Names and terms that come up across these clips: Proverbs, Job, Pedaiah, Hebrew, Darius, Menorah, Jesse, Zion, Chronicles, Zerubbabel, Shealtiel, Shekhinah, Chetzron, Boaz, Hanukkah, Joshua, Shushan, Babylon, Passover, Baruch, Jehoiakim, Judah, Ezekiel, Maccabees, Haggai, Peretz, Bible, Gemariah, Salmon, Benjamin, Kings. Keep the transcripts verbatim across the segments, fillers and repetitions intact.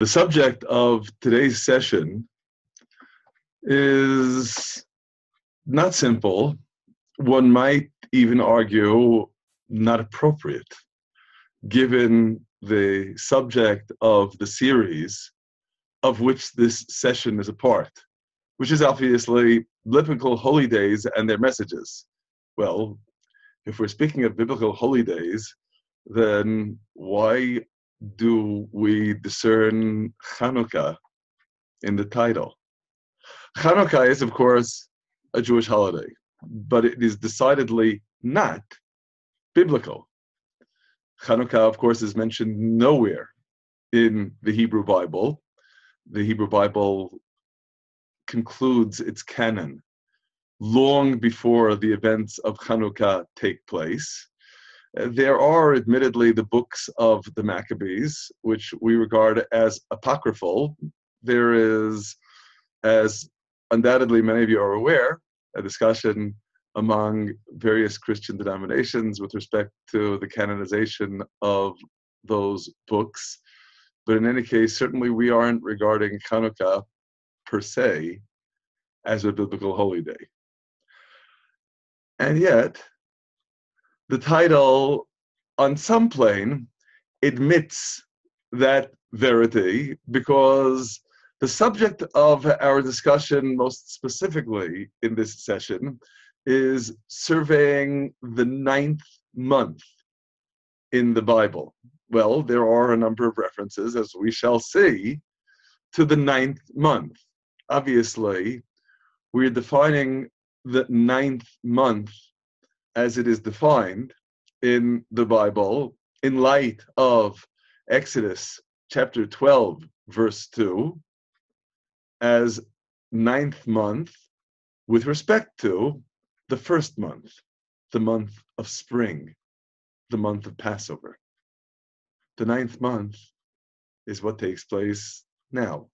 The subject of today's session is not simple. One might even argue not appropriate, given the subject of the series of which this session is a part, which is obviously biblical holy days and their messages. Well, if we're speaking of biblical holy days, then why do we discern Chanukkah in the title? Chanukkah is, of course, a Jewish holiday, but it is decidedly not biblical. Chanukkah, of course, is mentioned nowhere in the Hebrew Bible. The Hebrew Bible concludes its canon long before the events of Chanukkah take place. There are, admittedly, the books of the Maccabees, which we regard as apocryphal. There is, as undoubtedly many of you are aware, a discussion among various Christian denominations with respect to the canonization of those books. But in any case, certainly we aren't regarding Hanukkah per se as a biblical holy day. And yet, the title, on some plane, admits that verity, because the subject of our discussion, most specifically in this session, is surveying the ninth month in the Bible. Well, there are a number of references, as we shall see, to the ninth month. Obviously, we're defining the ninth month as it is defined in the Bible, in light of Exodus chapter twelve, verse two, as ninth month with respect to the first month, the month of spring, the month of Passover. The ninth month is what takes place now,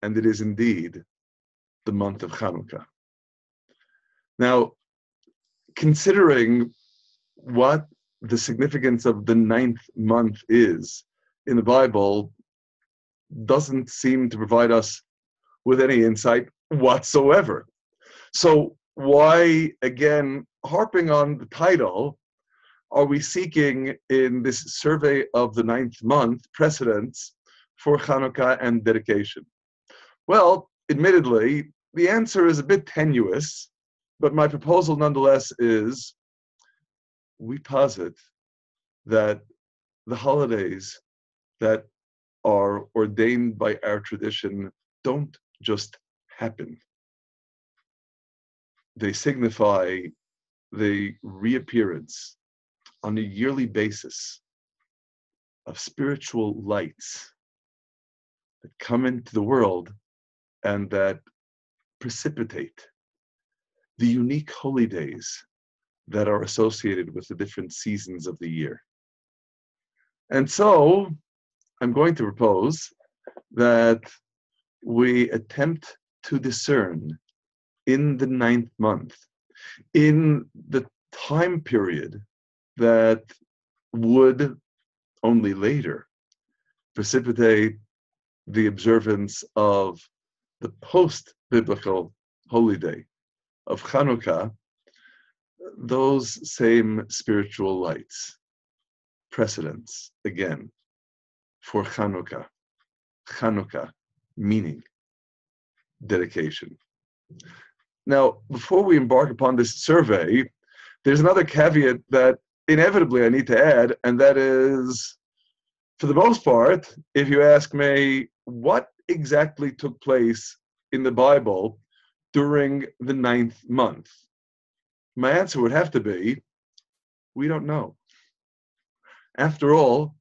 and it is indeed the month of Hanukkah. Now, considering what the significance of the ninth month is in the Bible doesn't seem to provide us with any insight whatsoever. So why, again, harping on the title, are we seeking in this survey of the ninth month precedents for Hanukkah and dedication? Well, admittedly, the answer is a bit tenuous. But my proposal, nonetheless, is we posit that the holidays that are ordained by our tradition don't just happen. They signify the reappearance on a yearly basis of spiritual lights that come into the world and that precipitate the unique holy days that are associated with the different seasons of the year. And so I'm going to propose that we attempt to discern in the ninth month, in the time period that would only later precipitate the observance of the post-biblical holy day of Hanukkah, those same spiritual lights, precedents, again, for Hanukkah. Hanukkah, meaning dedication. Now, before we embark upon this survey, there's another caveat that inevitably I need to add, and that is, for the most part, if you ask me what exactly took place in the Bible during the ninth month, my answer would have to be, we don't know. After all,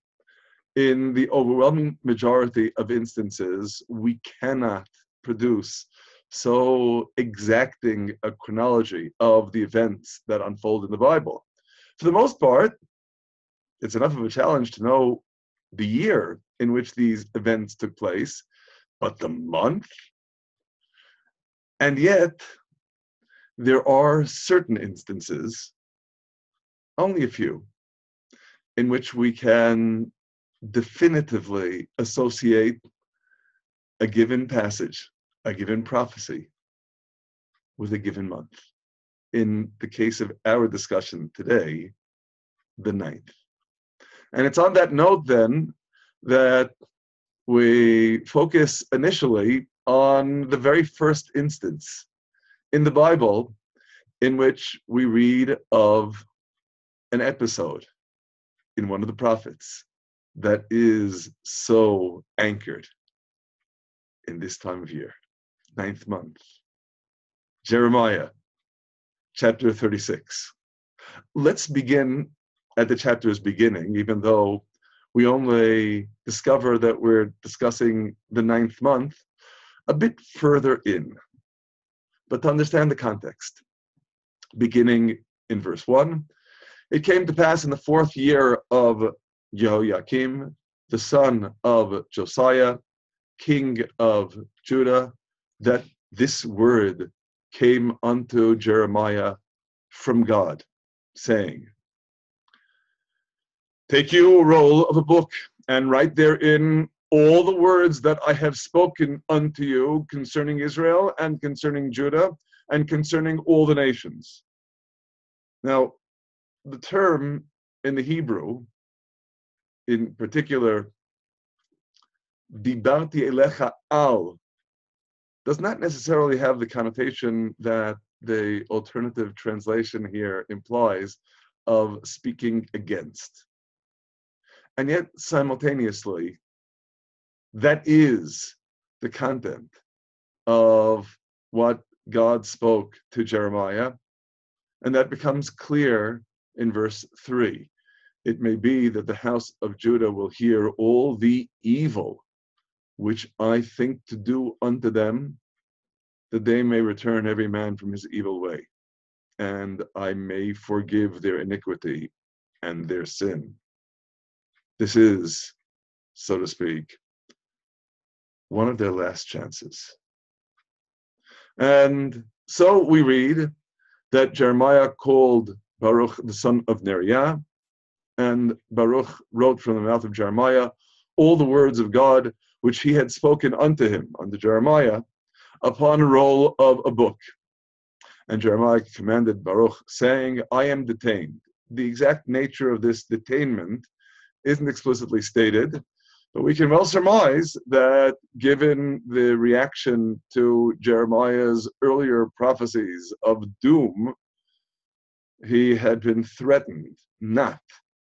in the overwhelming majority of instances, we cannot produce so exacting a chronology of the events that unfold in the Bible. For the most part, it's enough of a challenge to know the year in which these events took place, but the month? And yet, there are certain instances, only a few, in which we can definitively associate a given passage, a given prophecy with a given month. In the case of our discussion today, the ninth. And it's on that note then that we focus initially on the very first instance in the Bible in which we read of an episode in one of the prophets that is so anchored in this time of year, ninth month. Jeremiah, chapter thirty-six. Let's begin at the chapter's beginning, even though we only discover that we're discussing the ninth month a bit further in. But to understand the context, beginning in verse one, it came to pass in the fourth year of Jehoiakim, the son of Josiah, king of Judah, that this word came unto Jeremiah from God, saying, "Take you a roll of a book, and write therein all the words that I have spoken unto you concerning Israel, and concerning Judah, and concerning all the nations." Now, the term in the Hebrew, in particular, dibarti elecha al, does not necessarily have the connotation that the alternative translation here implies of speaking against. And yet, simultaneously, that is the content of what God spoke to Jeremiah, and that becomes clear in verse three. It may be that the house of Judah will hear all the evil which I think to do unto them, that they may return every man from his evil way, and I may forgive their iniquity and their sin. This is, so to speak, one of their last chances. And so we read that Jeremiah called Baruch, the son of Neriah, and Baruch wrote from the mouth of Jeremiah all the words of God which he had spoken unto him, unto Jeremiah, upon a roll of a book. And Jeremiah commanded Baruch, saying, "I am detained." The exact nature of this detainment isn't explicitly stated, but we can well surmise that given the reaction to Jeremiah's earlier prophecies of doom, he had been threatened not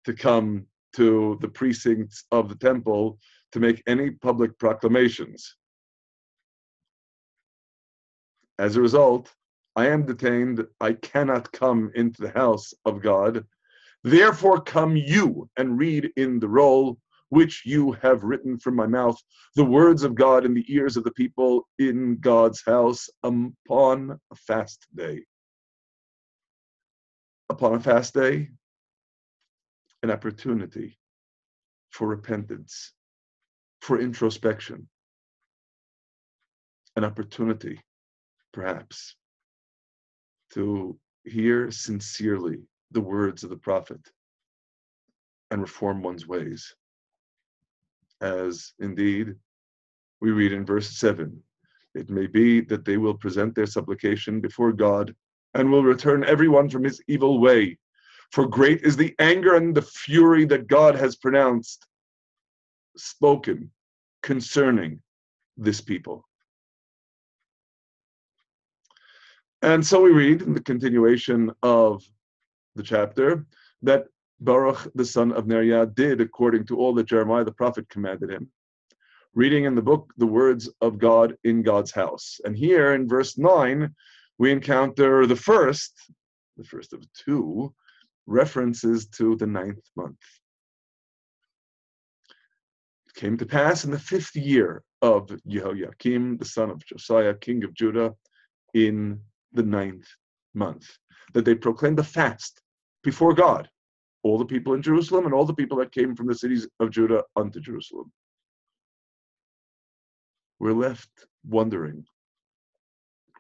to come to the precincts of the temple to make any public proclamations. As a result, I am detained, I cannot come into the house of God. Therefore come you and read in the roll which you have written from my mouth, the words of God in the ears of the people in God's house upon a fast day. Upon a fast day, an opportunity for repentance, for introspection, an opportunity, perhaps, to hear sincerely the words of the prophet and reform one's ways. As indeed we read in verse seven, it may be that they will present their supplication before God and will return everyone from his evil way. For great is the anger and the fury that God has pronounced, spoken concerning this people. And so we read in the continuation of the chapter that Baruch, the son of Neriah, did according to all that Jeremiah the prophet commanded him, reading in the book the words of God in God's house. And here in verse nine, we encounter the first, the first of two, references to the ninth month. It came to pass in the fifth year of Jehoiakim, the son of Josiah, king of Judah, in the ninth month, that they proclaimed a fast before God, all the people in Jerusalem and all the people that came from the cities of Judah unto Jerusalem. We're left wondering,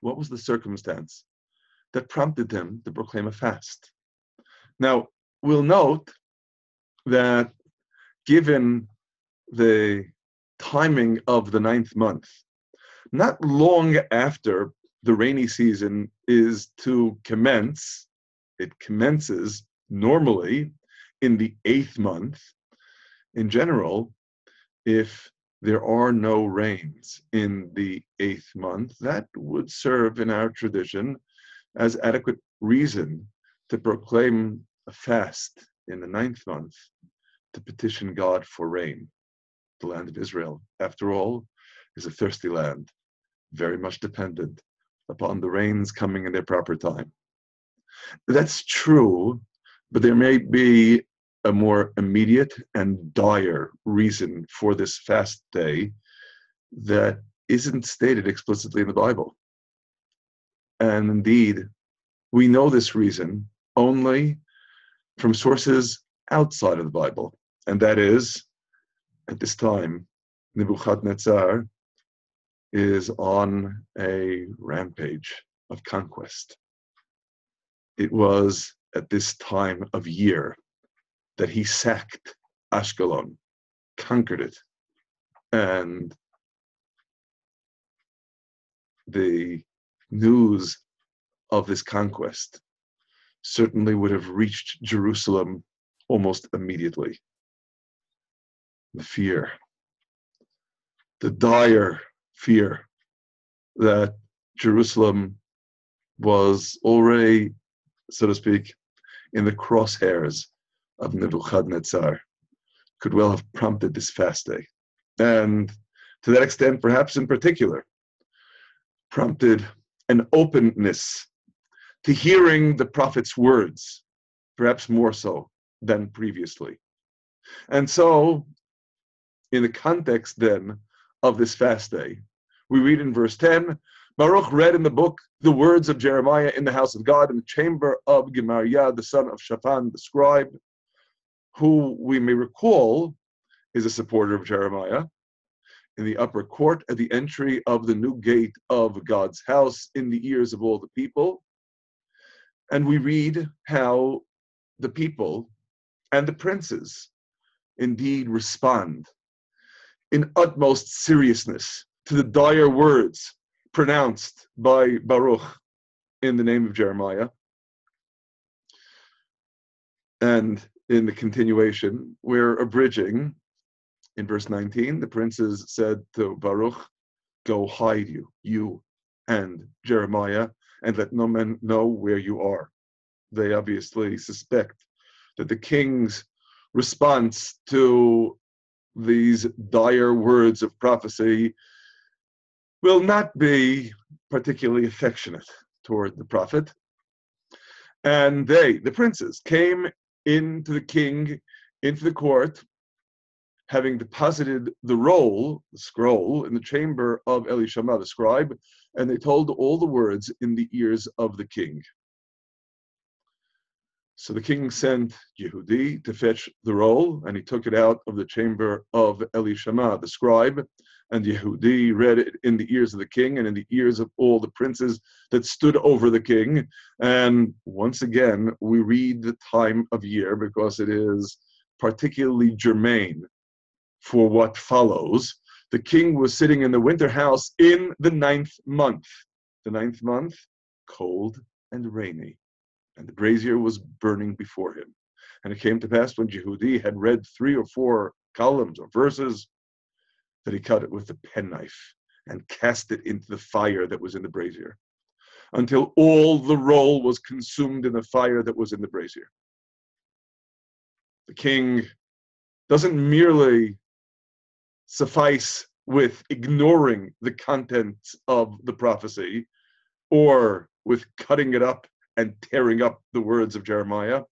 what was the circumstance that prompted them to proclaim a fast? Now, we'll note that given the timing of the ninth month. Not long after the rainy season is to commence, it commences normally in the eighth month. In general, if there are no rains in the eighth month, that would serve in our tradition as adequate reason to proclaim a fast in the ninth month to petition God for rain. The land of Israel, after all, is a thirsty land, very much dependent upon the rains coming in their proper time. That's true, but there may be a more immediate and dire reason for this fast day that isn't stated explicitly in the Bible. And indeed, we know this reason only from sources outside of the Bible. And that is, at this time, Nebuchadnezzar is on a rampage of conquest. It was at this time of year that he sacked Ashkelon, conquered it, and the news of this conquest certainly would have reached Jerusalem almost immediately. The fear, the dire fear that Jerusalem was already, so to speak, in the crosshairs of Nebuchadnezzar could well have prompted this fast day. And to that extent, perhaps in particular, prompted an openness to hearing the prophet's words, perhaps more so than previously. And so, in the context then of this fast day, we read in verse ten, Baruch read in the book the words of Jeremiah in the house of God, in the chamber of Gemariah, the son of Shaphan, the scribe, who we may recall is a supporter of Jeremiah, in the upper court at the entry of the new gate of God's house, in the ears of all the people. And we read how the people and the princes indeed respond in utmost seriousness to the dire words pronounced by Baruch in the name of Jeremiah. And in the continuation, we're abridging in verse nineteen, the princes said to Baruch, go hide you, you and Jeremiah, and let no man know where you are. They obviously suspect that the king's response to these dire words of prophecy will not be particularly affectionate toward the prophet. And they, the princes, came into the king, into the court, having deposited the roll, the scroll, in the chamber of Elishama, the scribe, and they told all the words in the ears of the king. So the king sent Yehudi to fetch the roll, and he took it out of the chamber of Elishama, the scribe, and Yehudi read it in the ears of the king and in the ears of all the princes that stood over the king. And once again, we read the time of year because it is particularly germane for what follows. The king was sitting in the winter house in the ninth month. The ninth month, cold and rainy, and the brazier was burning before him. And it came to pass when Yehudi had read three or four columns or verses, that he cut it with a penknife and cast it into the fire that was in the brazier, until all the roll was consumed in the fire that was in the brazier. The king doesn't merely suffice with ignoring the contents of the prophecy or with cutting it up and tearing up the words of Jeremiah,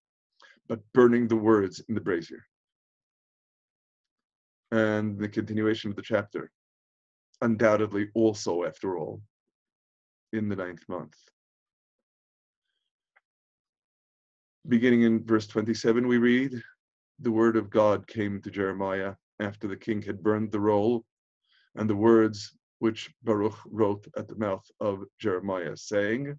but burning the words in the brazier. And the continuation of the chapter, undoubtedly also, after all, in the ninth month. Beginning in verse twenty-seven, we read, the word of God came to Jeremiah after the king had burned the roll, and the words which Baruch wrote at the mouth of Jeremiah, saying,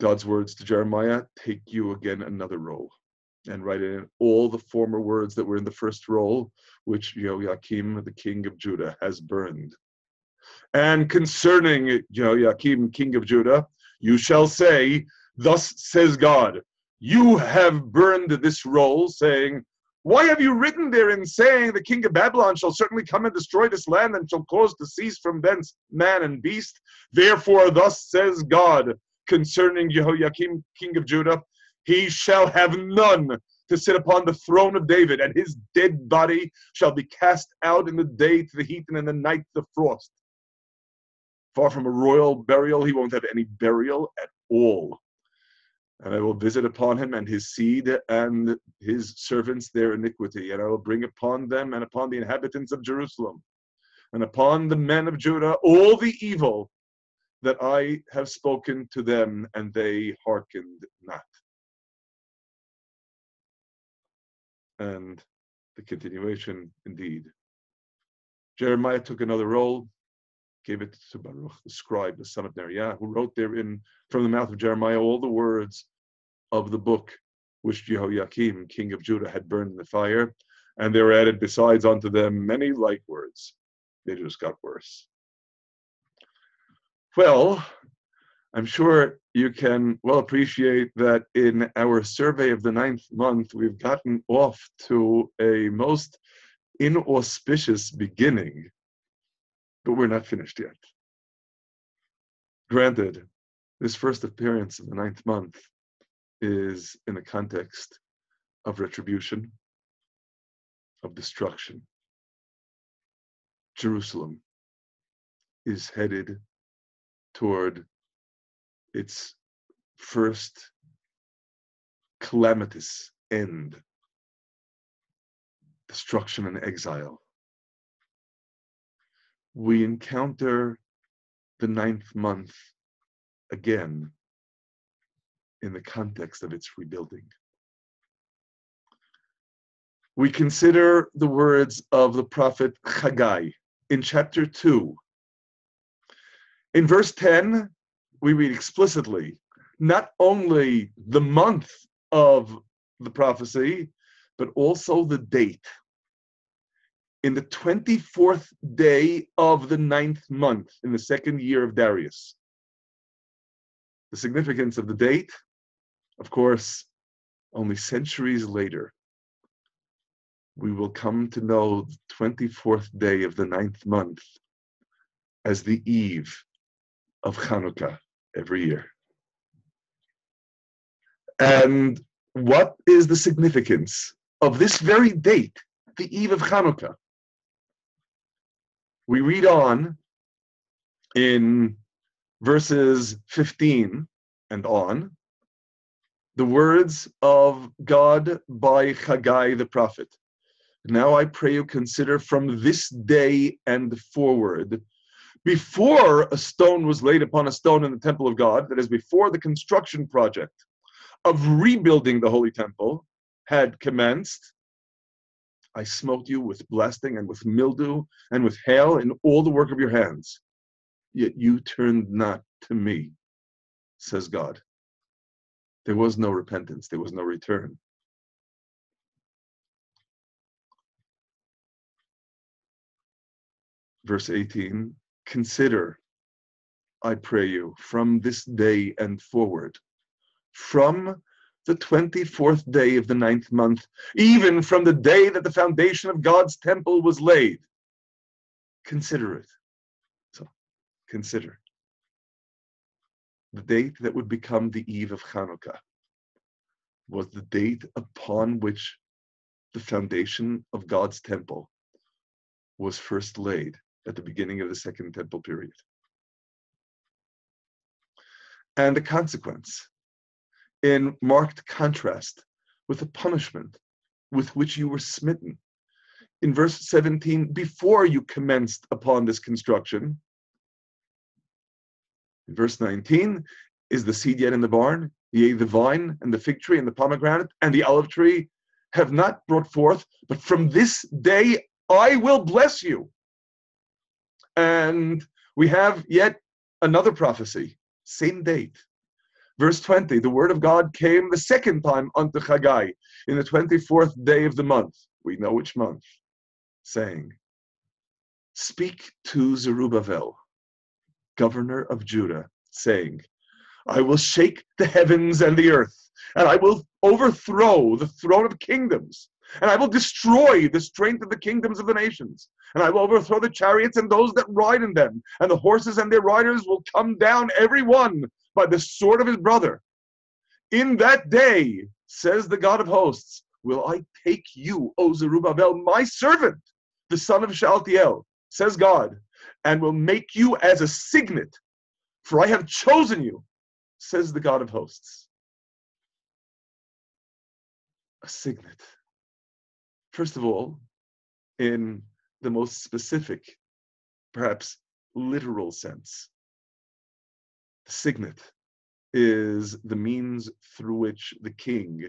God's words to Jeremiah, take you again another roll, and write in all the former words that were in the first roll, which Jehoiakim, the king of Judah, has burned. And concerning Jehoiakim, king of Judah, you shall say, thus says God, you have burned this roll, saying, why have you written therein, saying, the king of Babylon shall certainly come and destroy this land, and shall cause to cease from thence man and beast? Therefore, thus says God, concerning Jehoiakim, king of Judah, he shall have none to sit upon the throne of David, and his dead body shall be cast out in the day to the heat, and in the night to the frost. Far from a royal burial, he won't have any burial at all. And I will visit upon him and his seed and his servants their iniquity, and I will bring upon them and upon the inhabitants of Jerusalem and upon the men of Judah all the evil that I have spoken to them, and they hearkened not. And the continuation, indeed. Jeremiah took another roll, gave it to Baruch, the scribe, the son of Neriah, who wrote therein from the mouth of Jeremiah all the words of the book which Jehoiakim, king of Judah, had burned in the fire. And there were added besides unto them many like words. They just got worse. Well, I'm sure you can well appreciate that in our survey of the ninth month, we've gotten off to a most inauspicious beginning. But we're not finished yet. Granted, this first appearance of the ninth month is in the context of retribution, of destruction. Jerusalem is headed toward its first calamitous end, destruction and exile. We encounter the ninth month again in the context of its rebuilding. We consider the words of the prophet Haggai in chapter two. In verse ten, we read explicitly not only the month of the prophecy, but also the date. In the twenty-fourth day of the ninth month, in the second year of Darius. The significance of the date, of course, only centuries later, we will come to know the twenty-fourth day of the ninth month as the eve of Chanukkah every year. And what is the significance of this very date, the eve of Chanukkah? We read on in verses fifteen and on the words of God by Haggai the prophet. Now I pray you consider from this day and forward, before a stone was laid upon a stone in the temple of God, that is, before the construction project of rebuilding the holy temple had commenced, I smote you with blasting and with mildew and with hail in all the work of your hands. Yet you turned not to me, says God. There was no repentance. There was no return. Verse eighteen, consider, I pray you, from this day and forward, from the twenty-fourth day of the ninth month, even from the day that the foundation of God's temple was laid. Consider it. So, consider the date that would become the eve of Chanukah was the date upon which the foundation of God's temple was first laid at the beginning of the second temple period. And the consequence, in marked contrast with the punishment with which you were smitten. In verse seventeen, before you commenced upon this construction. In verse nineteen, is the seed yet in the barn? Yea, the vine and the fig tree and the pomegranate and the olive tree have not brought forth, but from this day I will bless you. And we have yet another prophecy, same date. Verse twenty, the word of God came the second time unto Haggai in the twenty-fourth day of the month. We know which month. Saying, speak to Zerubbabel, governor of Judah, saying, I will shake the heavens and the earth, and I will overthrow the throne of kingdoms, and I will destroy the strength of the kingdoms of the nations, and I will overthrow the chariots and those that ride in them, and the horses and their riders will come down every one by the sword of his brother. In that day, says the God of hosts, will I take you, O Zerubbabel, my servant, the son of Shealtiel, says God, and will make you as a signet, for I have chosen you, says the God of hosts. A signet. First of all, in the most specific, perhaps literal sense, the signet is the means through which the king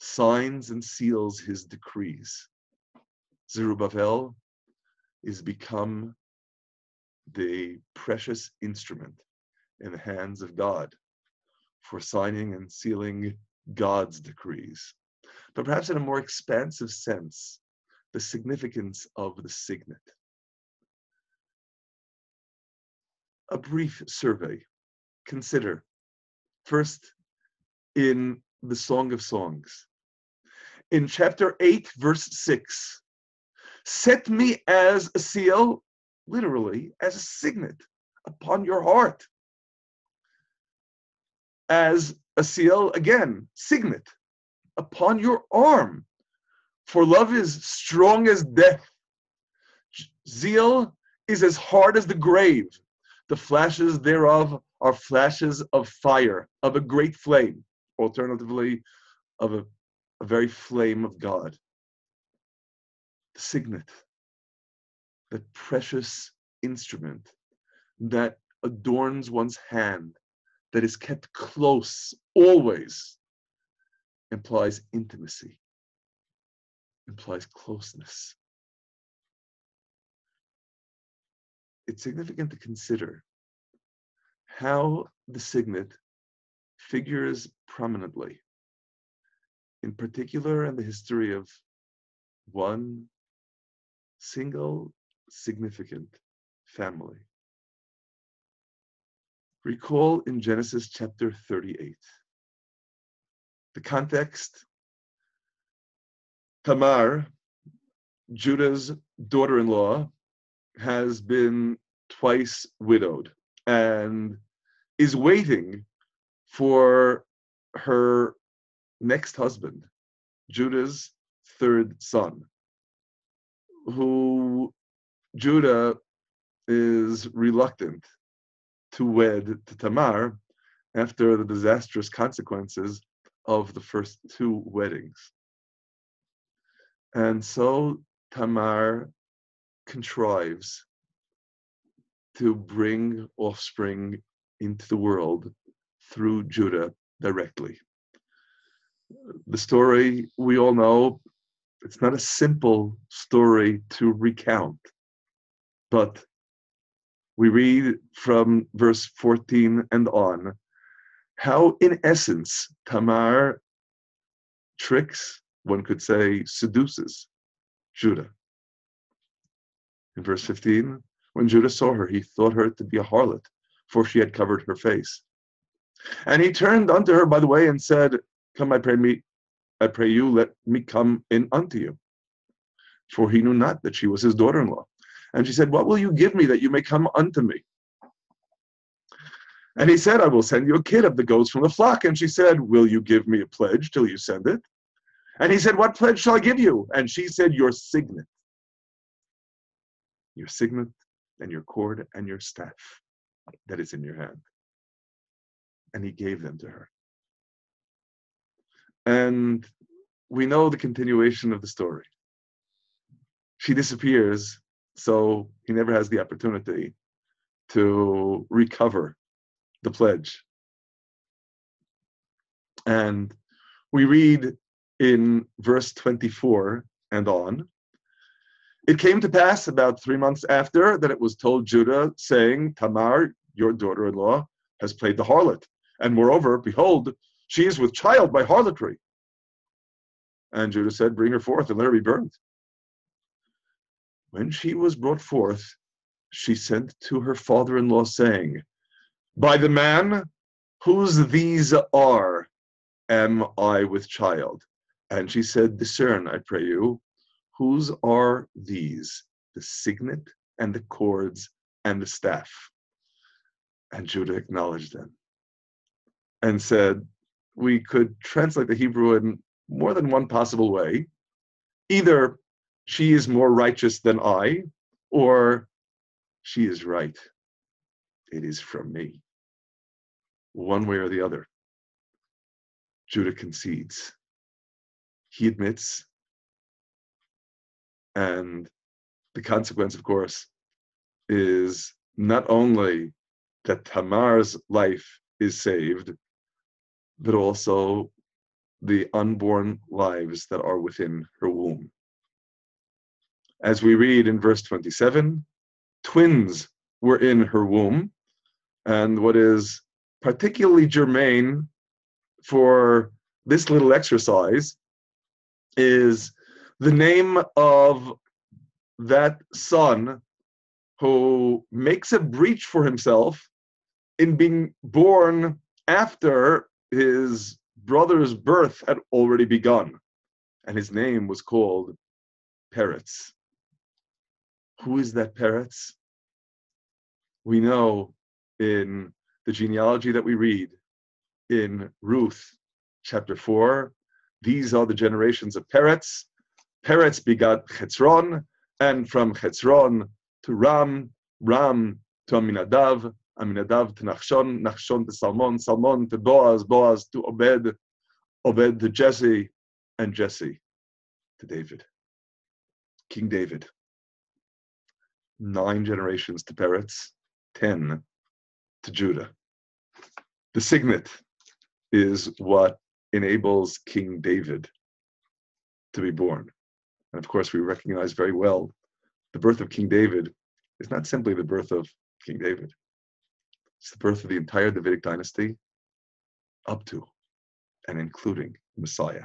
signs and seals his decrees. Zerubbabel is become the precious instrument in the hands of God for signing and sealing God's decrees. But perhaps in a more expansive sense, the significance of the signet. A brief survey. Consider, first, in the Song of Songs. In chapter eight, verse six, set me as a seal, literally, as a signet upon your heart. As a seal, again, signet upon your arm, for love is strong as death. Zeal is as hard as the grave. The flashes thereof are flashes of fire, of a great flame, alternatively, of a, a very flame of God. The signet, that precious instrument that adorns one's hand, that is kept close always, implies intimacy, implies closeness. It's significant to consider how the signet figures prominently, in particular in the history of one single significant family. Recall in Genesis chapter thirty-eight. The context, Tamar, Judah's daughter-in-law, has been twice widowed and is waiting for her next husband, Judah's third son, who Judah is reluctant to wed to Tamar after the disastrous consequences of the first two weddings. And so Tamar contrives to bring offspring into the world through Judah directly. The story we all know, it's not a simple story to recount, but we read from verse fourteen and on how, in essence, Tamar tricks, one could say, seduces Judah. In verse fifteen, when Judah saw her, he thought her to be a harlot, for she had covered her face. And he turned unto her by the way and said, come, I pray me, I pray you, let me come in unto you. For he knew not that she was his daughter-in-law. And she said, what will you give me that you may come unto me? And he said, I will send you a kid of the goats from the flock. And she said, will you give me a pledge till you send it? And he said, what pledge shall I give you? And she said, your signet. Your signet and your cord and your staff that is in your hand. And he gave them to her. And we know the continuation of the story. She disappears, so he never has the opportunity to recover the pledge. And we read in verse twenty-four and on, it came to pass about three months after that it was told Judah, saying, Tamar, your daughter-in-law, has played the harlot. And moreover, behold, she is with child by harlotry. And Judah said, bring her forth and let her be burned. When she was brought forth, she sent to her father-in-law, saying, by the man whose these are, am I with child? And she said, discern, I pray you, whose are these, the signet and the cords and the staff? And Judah acknowledged them and said, we could translate the Hebrew in more than one possible way. Either she is more righteous than I, or she is right. It is from me. One way or the other, Judah concedes. He admits. And the consequence, of course, is not only that Tamar's life is saved, but also the unborn lives that are within her womb. As we read in verse twenty-seven, twins were in her womb. And what is particularly germane for this little exercise is the name of that son who makes a breach for himself in being born after his brother's birth had already begun. And his name was called Peretz. Who is that Peretz? We know in the genealogy that we read in Ruth chapter four, these are the generations of Peretz. Peretz begat Chetzron, and from Chetzron to Ram, Ram to Aminadav, Aminadav to Nachshon, Nachshon to Salmon, Salmon to Boaz, Boaz to Obed, Obed to Jesse, and Jesse to David, King David. Nine generations to Peretz, ten to Judah. The signet is what enables King David to be born. And of course, we recognize very well the birth of King David is not simply the birth of King David. It's the birth of the entire Davidic dynasty up to and including Messiah.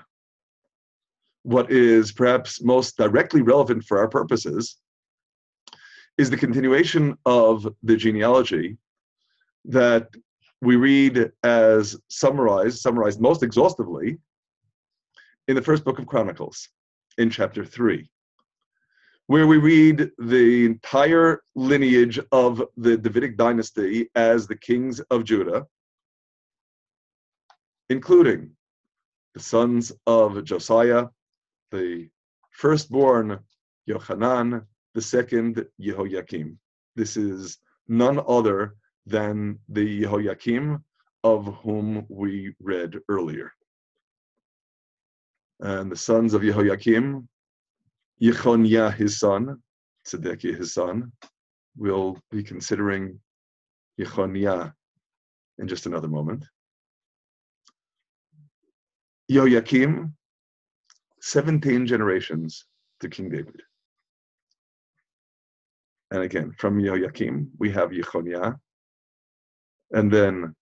What is perhaps most directly relevant for our purposes is the continuation of the genealogy that we read as summarized, summarized most exhaustively in the first book of Chronicles, in chapter three, where we read the entire lineage of the Davidic dynasty as the kings of Judah, including the sons of Josiah, the firstborn Yochanan, the second Jehoiakim. This is none other than the Jehoiakim of whom we read earlier. And the sons of Jehoiakim, Yehonyah his son, Tzedekah his son. We'll be considering Yehonyah in just another moment. Jehoiakim, seventeen generations to King David. And again, from Jehoiakim, we have Yehonyah, and then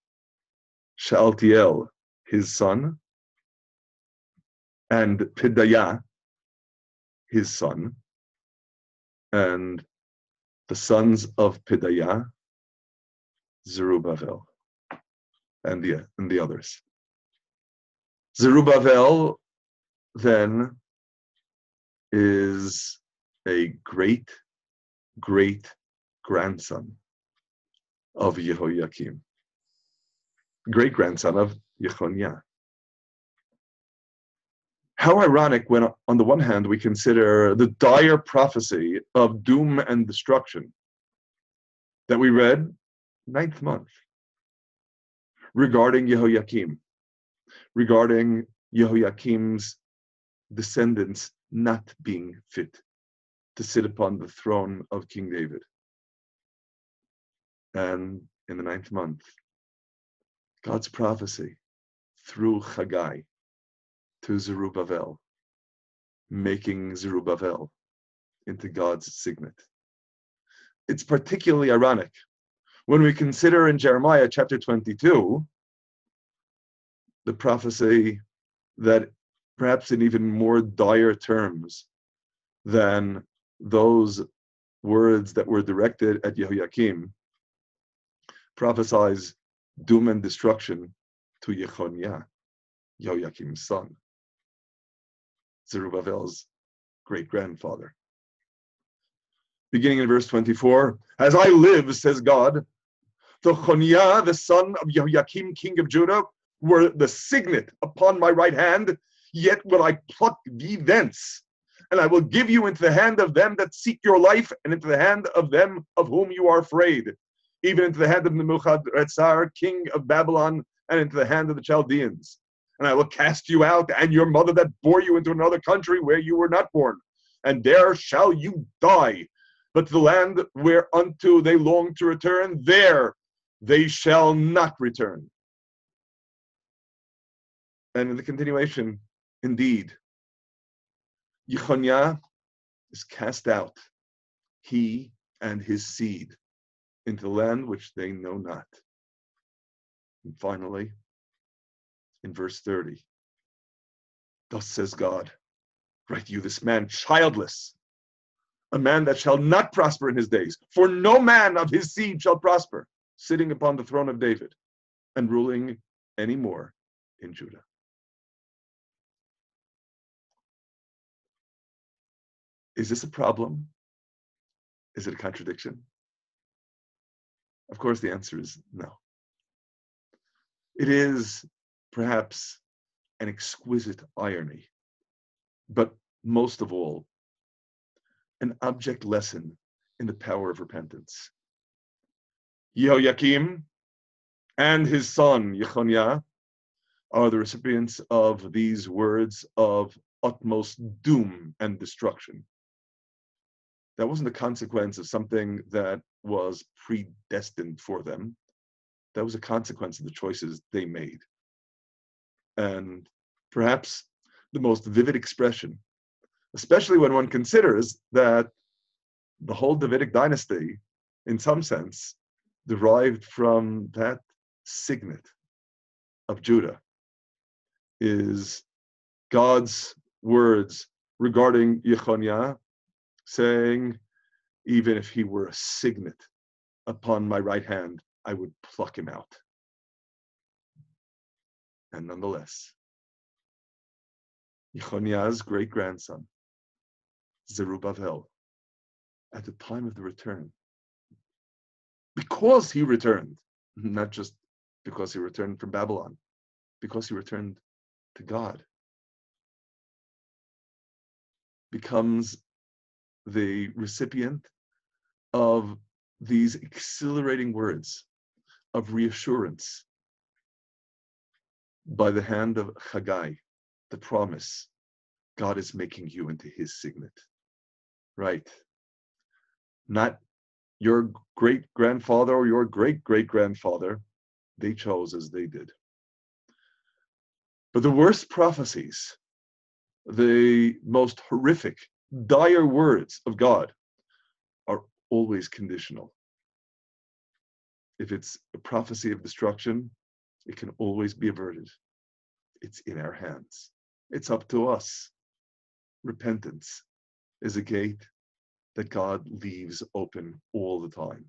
Shealtiel, his son, and Pedaiah, his son, and the sons of Pedaiah, Zerubbabel, and the, and the others. Zerubbabel, then, is a great, great grandson of Jehoiakim, great grandson of Yehonyah. How ironic when, on the one hand, we consider the dire prophecy of doom and destruction that we read ninth month regarding Jehoiakim, regarding Jehoiakim's descendants not being fit to sit upon the throne of King David. And in the ninth month, God's prophecy through Haggai to Zerubbabel, making Zerubbabel into God's signet. It's particularly ironic when we consider in Jeremiah chapter twenty-two the prophecy that perhaps in even more dire terms than those words that were directed at Jehoiakim, prophesies doom and destruction to Yehonyah, Jehoiakim's son, Zerubbabel's great-grandfather. Beginning in verse twenty-four, as I live, says God, to Jeconiah, the son of Jehoiakim, king of Judah, were the signet upon my right hand, yet will I pluck thee thence, and I will give you into the hand of them that seek your life, and into the hand of them of whom you are afraid, even into the hand of Nebuchadnezzar, king of Babylon, and into the hand of the Chaldeans. And I will cast you out and your mother that bore you into another country where you were not born, and there shall you die. But the land whereunto they long to return, there they shall not return. And in the continuation, indeed, Yehonyah is cast out, he and his seed, into the land which they know not. And finally, in verse thirty, thus says God, write you this man childless, a man that shall not prosper in his days, for no man of his seed shall prosper, sitting upon the throne of David and ruling any more in Judah. Is this a problem? Is it a contradiction? Of course, the answer is no. It is perhaps an exquisite irony, but most of all, an object lesson in the power of repentance. Jehoiakim and his son, Yehonyah, are the recipients of these words of utmost doom and destruction. That wasn't a consequence of something that was predestined for them. That was a consequence of the choices they made. And perhaps the most vivid expression, especially when one considers that the whole Davidic dynasty, in some sense, derived from that signet of Judah, is God's words regarding Yehonyah, saying, even if he were a signet upon my right hand, I would pluck him out. And nonetheless, Yehonyah's great-grandson, Zerubbabel, at the time of the return, because he returned, not just because he returned from Babylon, because he returned to God, becomes the recipient of these exhilarating words of reassurance by the hand of Haggai, the promise, God is making you into his signet. Right. Not your great-grandfather or your great-great-grandfather. They chose as they did. But the worst prophecies, the most horrific, dire words of God are always conditional. If it's a prophecy of destruction, it can always be averted. It's in our hands. It's up to us. Repentance is a gate that God leaves open all the time.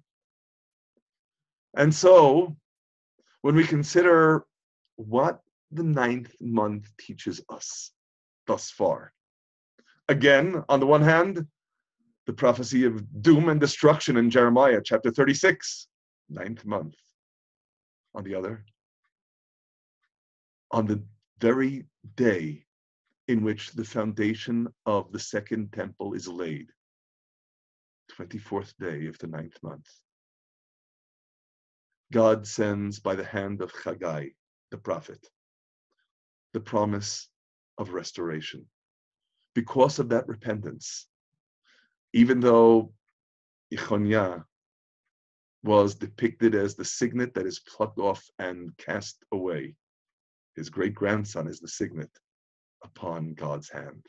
And so, when we consider what the ninth month teaches us thus far, again, on the one hand, the prophecy of doom and destruction in Jeremiah, chapter thirty-six, ninth month. On the other, on the very day in which the foundation of the second temple is laid, twenty-fourth day of the ninth month, God sends by the hand of Haggai, the prophet, the promise of restoration. Because of that repentance, even though Yehonyah was depicted as the signet that is plucked off and cast away, his great-grandson is the signet upon God's hand,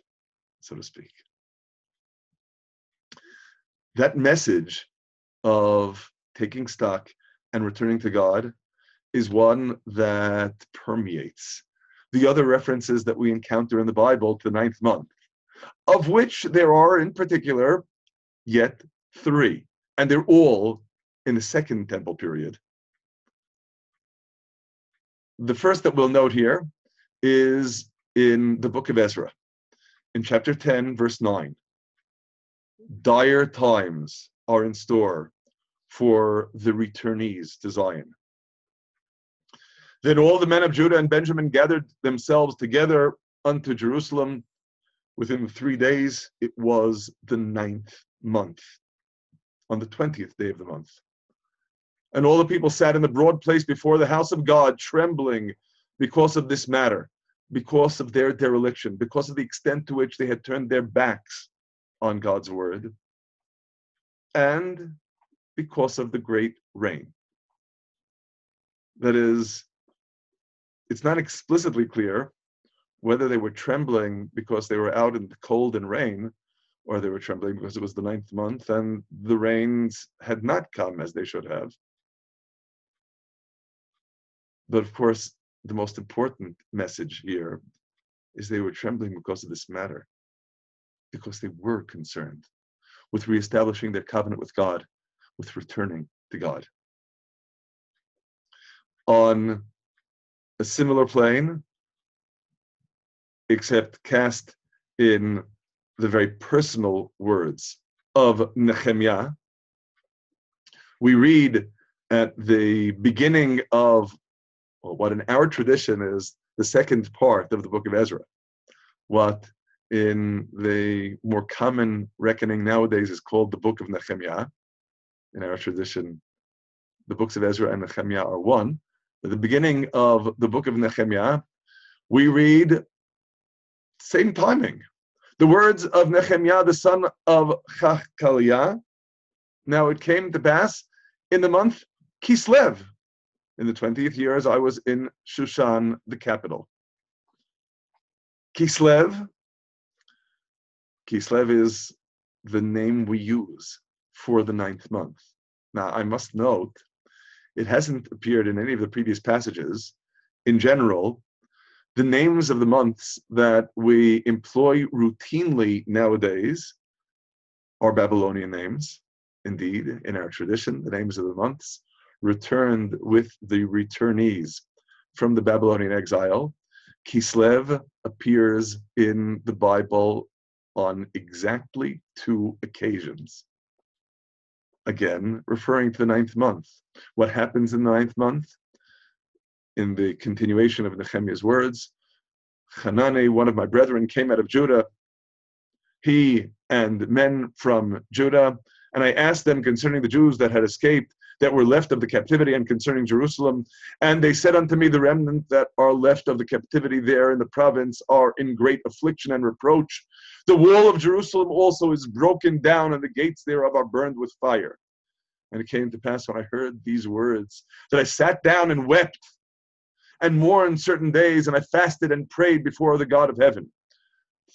so to speak. That message of taking stock and returning to God is one that permeates the other references that we encounter in the Bible to the ninth month, of which there are in particular yet three, and they're all in the Second Temple period. The first that we'll note here is in the book of Ezra, in chapter ten, verse nine. Dire times are in store for the returnees to Zion. Then all the men of Judah and Benjamin gathered themselves together unto Jerusalem. Within three days, it was the ninth month, on the twentieth day of the month. And all the people sat in the broad place before the house of God, trembling because of this matter, because of their dereliction, because of the extent to which they had turned their backs on God's word, and because of the great rain. That is, it's not explicitly clear whether they were trembling because they were out in the cold and rain, or they were trembling because it was the ninth month and the rains had not come as they should have. But of course, the most important message here is they were trembling because of this matter, because they were concerned with reestablishing their covenant with God, with returning to God. On a similar plane, except cast in the very personal words of Nehemiah, we read at the beginning of well, what in our tradition is the second part of the book of Ezra, what in the more common reckoning nowadays is called the book of Nehemiah. In our tradition, the books of Ezra and Nehemiah are one. At the beginning of the book of Nehemiah, we read same timing. The words of Nehemiah, the son of Chakkaliah. Now it came to pass in the month Kislev, in the twentieth year, as I was in Shushan, the capital. Kislev. Kislev is the name we use for the ninth month. Now, I must note, it hasn't appeared in any of the previous passages. In general, the names of the months that we employ routinely nowadays are Babylonian names. Indeed, in our tradition, the names of the months returned with the returnees from the Babylonian exile. Kislev appears in the Bible on exactly two occasions. Again, referring to the ninth month. What happens in the ninth month? In the continuation of Nehemiah's words, Hanani, one of my brethren, came out of Judah, he and men from Judah, and I asked them concerning the Jews that had escaped, that were left of the captivity, and concerning Jerusalem. And they said unto me, the remnant that are left of the captivity there in the province are in great affliction and reproach. The wall of Jerusalem also is broken down, and the gates thereof are burned with fire. And it came to pass when I heard these words, that I sat down and wept, and mourned certain days, and I fasted and prayed before the God of heaven.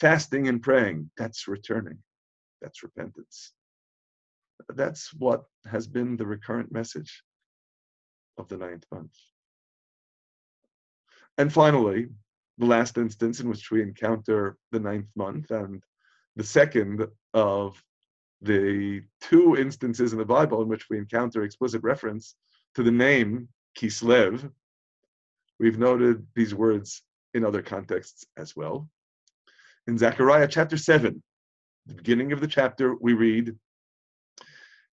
Fasting and praying, that's returning. That's repentance. That's what has been the recurrent message of the ninth month. And finally, the last instance in which we encounter the ninth month, and the second of the two instances in the Bible in which we encounter explicit reference to the name Kislev. We've noted these words in other contexts as well. In Zechariah chapter seven, the beginning of the chapter, we read,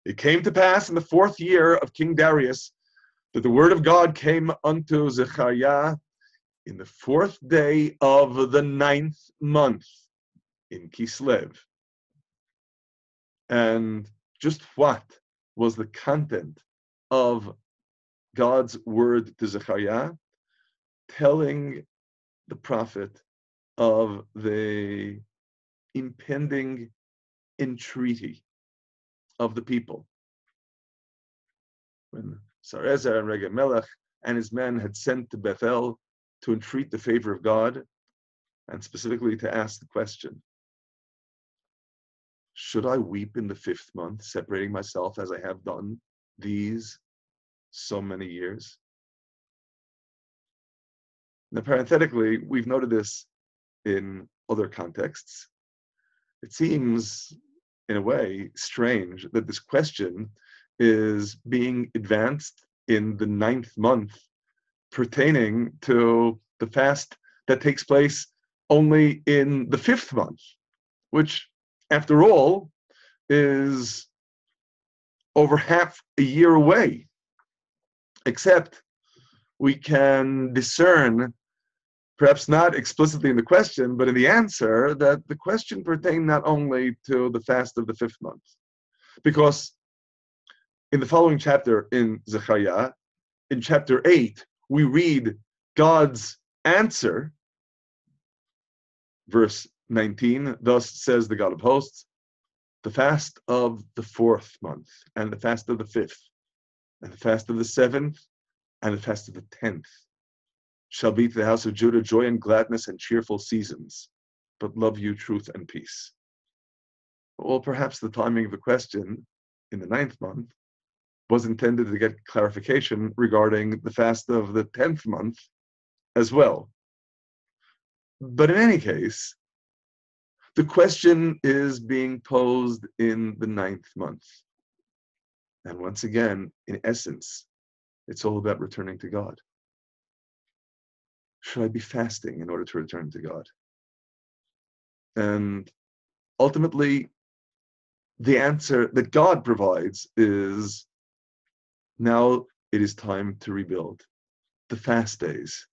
it came to pass in the fourth year of King Darius that the word of God came unto Zechariah in the fourth day of the ninth month in Kislev. And just what was the content of God's word to Zechariah? Telling the prophet of the impending entreaty of the people. When Sarezer and Regemelech and his men had sent to Bethel to entreat the favor of God, and specifically to ask the question, should I weep in the fifth month, separating myself as I have done these so many years? Now, parenthetically, we've noted this in other contexts. It seems, in a way, strange that this question is being advanced in the ninth month pertaining to the fast that takes place only in the fifth month, which, after all, is over half a year away. Except we can discern, perhaps not explicitly in the question, but in the answer, that the question pertained not only to the fast of the fifth month. Because in the following chapter in Zechariah, in chapter eight, we read God's answer, verse nineteen, thus says the God of hosts, the fast of the fourth month, and the fast of the fifth, and the fast of the seventh, and the fast of the tenth, shall be to the house of Judah joy and gladness and cheerful seasons, but love you truth and peace. Well, perhaps the timing of the question in the ninth month was intended to get clarification regarding the fast of the tenth month as well. But in any case, the question is being posed in the ninth month. And once again, in essence, it's all about returning to God. Should I be fasting in order to return to God? And ultimately, the answer that God provides is, now it is time to rebuild the fast days,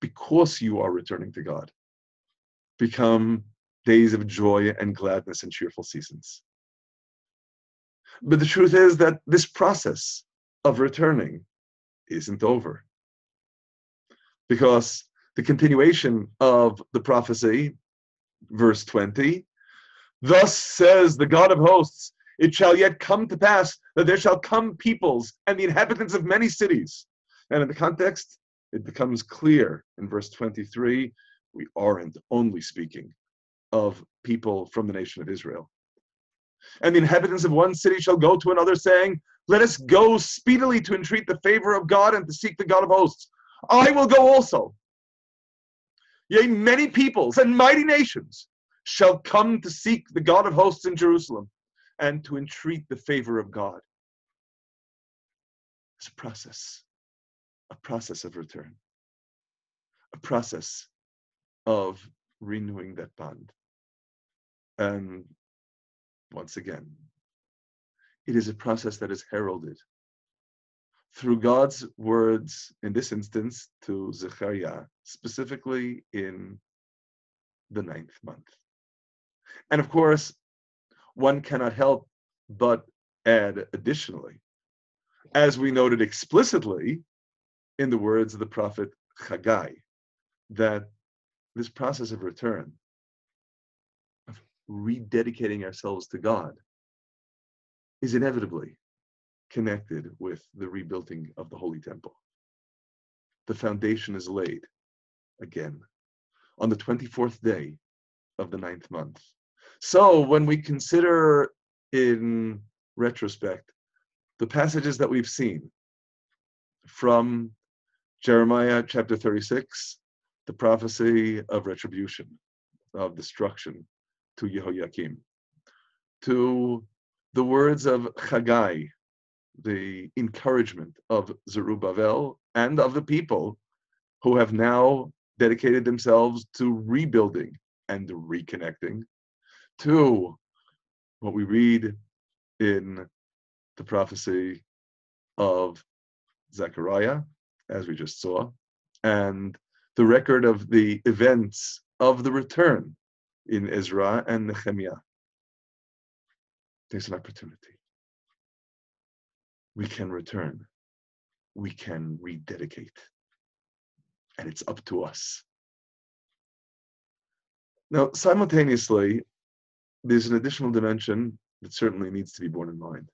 because you are returning to God, become days of joy and gladness and cheerful seasons. But the truth is that this process of returning isn't over, because the continuation of the prophecy, verse twenty, thus says the God of hosts, it shall yet come to pass that there shall come peoples and the inhabitants of many cities. And in the context, it becomes clear in verse twenty-three, we aren't only speaking of people from the nation of Israel. And the inhabitants of one city shall go to another, saying, let us go speedily to entreat the favor of God and to seek the God of hosts. I will go also. Yea, many peoples and mighty nations shall come to seek the God of hosts in Jerusalem and to entreat the favor of God. It's a process, a process of return, a process of renewing that bond. And once again, it is a process that is heralded through God's words, in this instance, to Zechariah, specifically in the ninth month. And of course, one cannot help but add additionally, as we noted explicitly in the words of the prophet Haggai, that this process of return, of rededicating ourselves to God, is inevitably connected with the rebuilding of the Holy Temple. The foundation is laid again on the twenty-fourth day of the ninth month. So when we consider in retrospect the passages that we've seen from Jeremiah chapter thirty-six, the prophecy of retribution, of destruction to Jehoiakim, to the words of Haggai, the encouragement of Zerubbabel and of the people who have now dedicated themselves to rebuilding and reconnecting, to what we read in the prophecy of Zechariah, as we just saw, and the record of the events of the return in Ezra and Nehemiah. There's an opportunity. We can return. We can rededicate. And it's up to us. Now, simultaneously, there's an additional dimension that certainly needs to be borne in mind.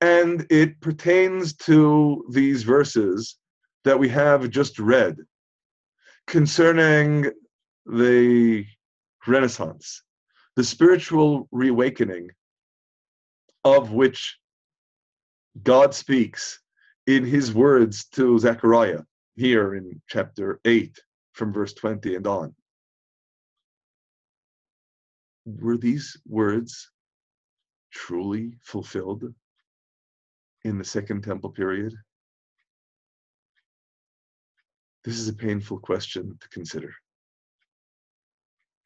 And it pertains to these verses that we have just read concerning the Renaissance, the spiritual reawakening of which God speaks in his words to Zechariah here in chapter eight from verse twenty and on. Were these words truly fulfilled in the Second Temple period? This is a painful question to consider.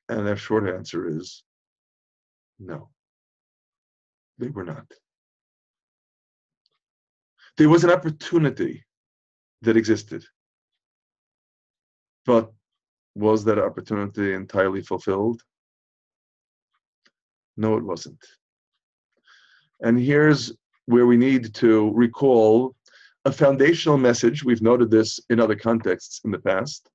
And our short answer is no, they were not. There was an opportunity that existed, but was that opportunity entirely fulfilled? No, it wasn't. And here's where we need to recall a foundational message. We've noted this in other contexts in the past,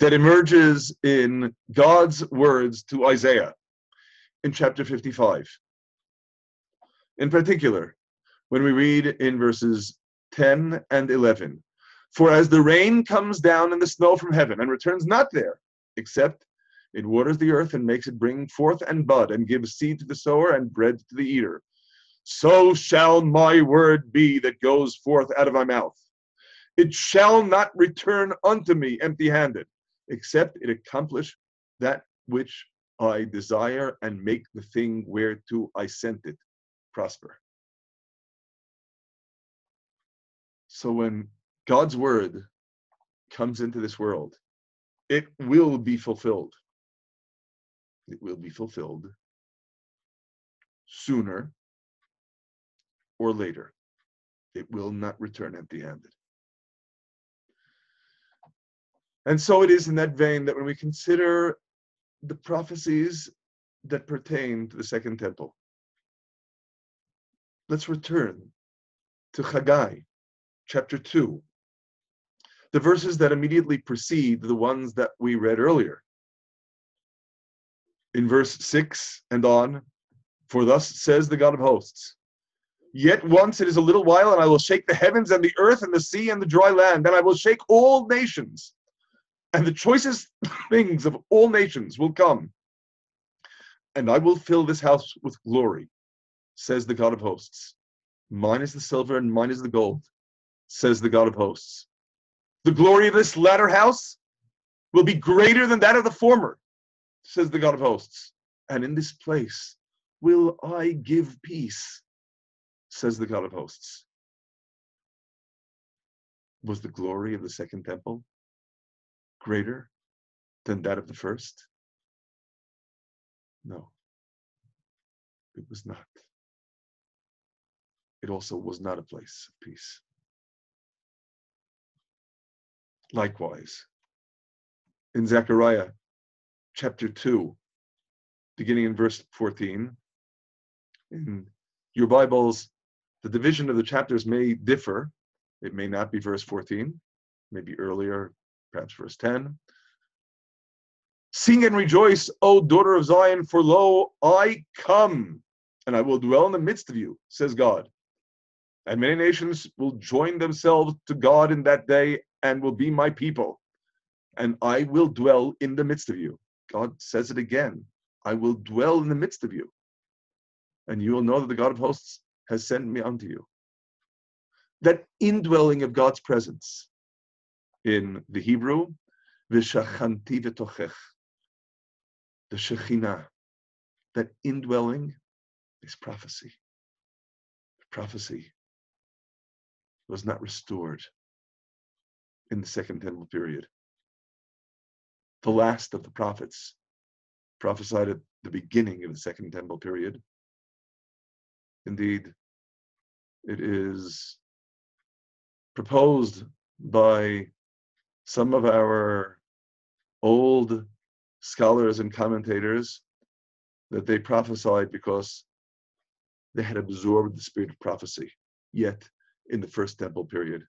that emerges in God's words to Isaiah in chapter fifty-five. In particular, when we read in verses ten and eleven, "For as the rain comes down and the snow from heaven and returns not there, except it waters the earth and makes it bring forth and bud and gives seed to the sower and bread to the eater, so shall my word be that goes forth out of my mouth. It shall not return unto me empty-handed, except it accomplish that which I desire and make the thing whereto I sent it prosper." So when God's word comes into this world, it will be fulfilled. It will be fulfilled sooner or later. It will not return empty-handed. And so it is in that vein that when we consider the prophecies that pertain to the Second Temple, let's return to Haggai chapter two, the verses that immediately precede the ones that we read earlier. In verse six and on, "For thus says the God of hosts, yet once it is a little while, and I will shake the heavens and the earth and the sea and the dry land, and I will shake all nations, and the choicest things of all nations will come. And I will fill this house with glory, says the God of hosts. Mine is the silver and mine is the gold, says the God of hosts. The glory of this latter house will be greater than that of the former, says the God of hosts. And in this place will I give peace, says the God of hosts." Was the glory of the Second Temple greater than that of the first? No, it was not. It also was not a place of peace. Likewise, in Zechariah chapter two, beginning in verse fourteen, in your Bibles, the division of the chapters may differ. It may not be verse fourteen, maybe earlier, perhaps verse ten. "Sing and rejoice, O daughter of Zion, for lo, I come, and I will dwell in the midst of you, says God. And many nations will join themselves to God in that day and will be my people, and I will dwell in the midst of you." God says it again, "I will dwell in the midst of you, and you will know that the God of hosts has sent me unto you." That indwelling of God's presence, in the Hebrew, v'shachanti v'tochech, the Shekhinah, that indwelling is prophecy. The prophecy was not restored in the Second Temple period. The last of the prophets prophesied at the beginning of the Second Temple period. Indeed, it is proposed by some of our old scholars and commentators that they prophesied because they had absorbed the spirit of prophecy yet in the First Temple period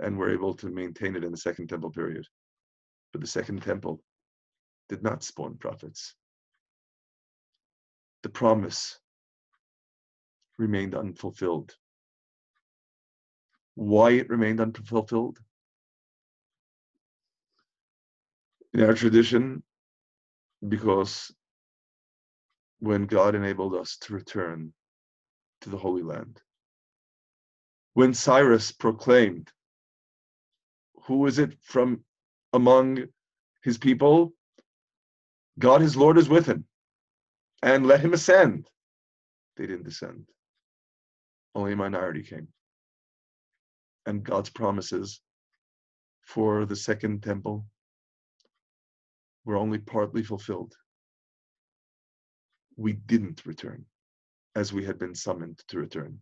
and were able to maintain it in the Second Temple period. But the Second Temple did not spawn prophets. The promise remained unfulfilled. Why it remained unfulfilled? In our tradition, because when God enabled us to return to the Holy Land, when Cyrus proclaimed Who is it from among his people? God, his Lord, is with him. And let him ascend. They didn't descend. Only a minority came. And God's promises for the second temple were only partly fulfilled. We didn't return as we had been summoned to return.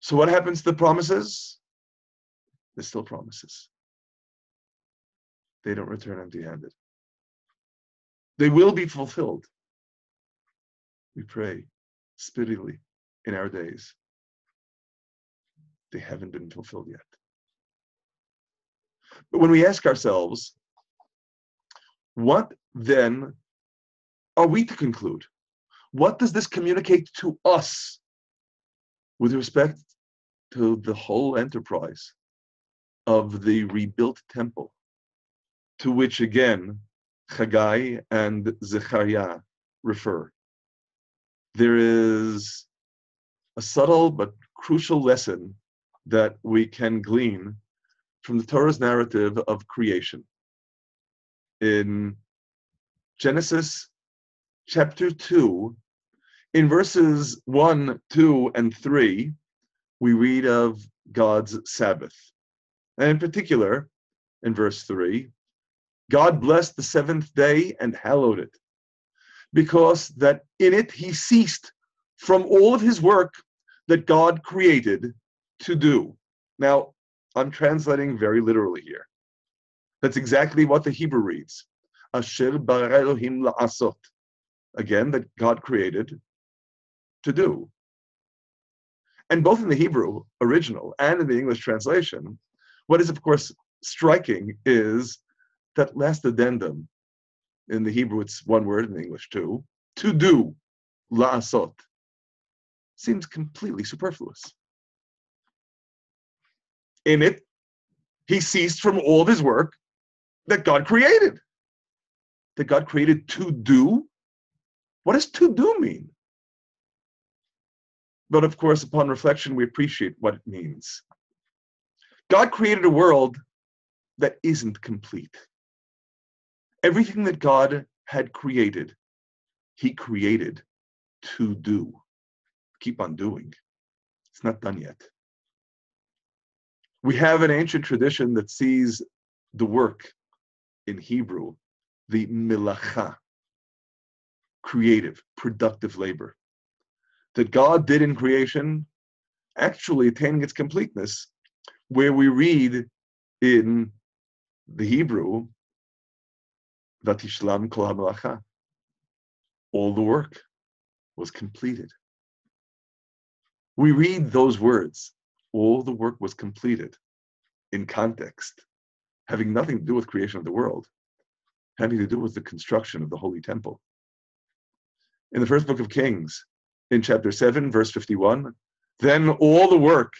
So what happens to the promises? They're still promises. They don't return empty-handed. They will be fulfilled. We pray speedily in our days. They haven't been fulfilled yet. But when we ask ourselves, what then are we to conclude? What does this communicate to us with respect to the whole enterprise of the rebuilt temple, to which again Haggai and Zechariah refer? There is a subtle but crucial lesson that we can glean from the Torah's narrative of creation. In Genesis chapter two, in verses one, two, and three, we read of God's Sabbath. And in particular, in verse three, God blessed the seventh day and hallowed it, because that in it he ceased from all of his work that God created to do. Now, I'm translating very literally here. That's exactly what the Hebrew reads. Asher bara Elohim la'asot. Again, that God created to do. And both in the Hebrew original and in the English translation, what is, of course, striking is that last addendum. In the Hebrew, it's one word, in English, too. To do, la'asot, seems completely superfluous. In it, he ceased from all of his work that God created. That God created to do? What does to do mean? But of course, upon reflection, we appreciate what it means. God created a world that isn't complete. Everything that God had created, he created to do. Keep on doing. It's not done yet. We have an ancient tradition that sees the work in Hebrew, the milacha, creative, productive labor, that God did in creation, actually attaining its completeness, where we read in the Hebrew, Vatishlam kol hamalacha. All the work was completed. We read those words, all the work was completed, in context, having nothing to do with creation of the world, having to do with the construction of the Holy Temple. In the first book of Kings, in chapter seven, verse fifty-one, then all the work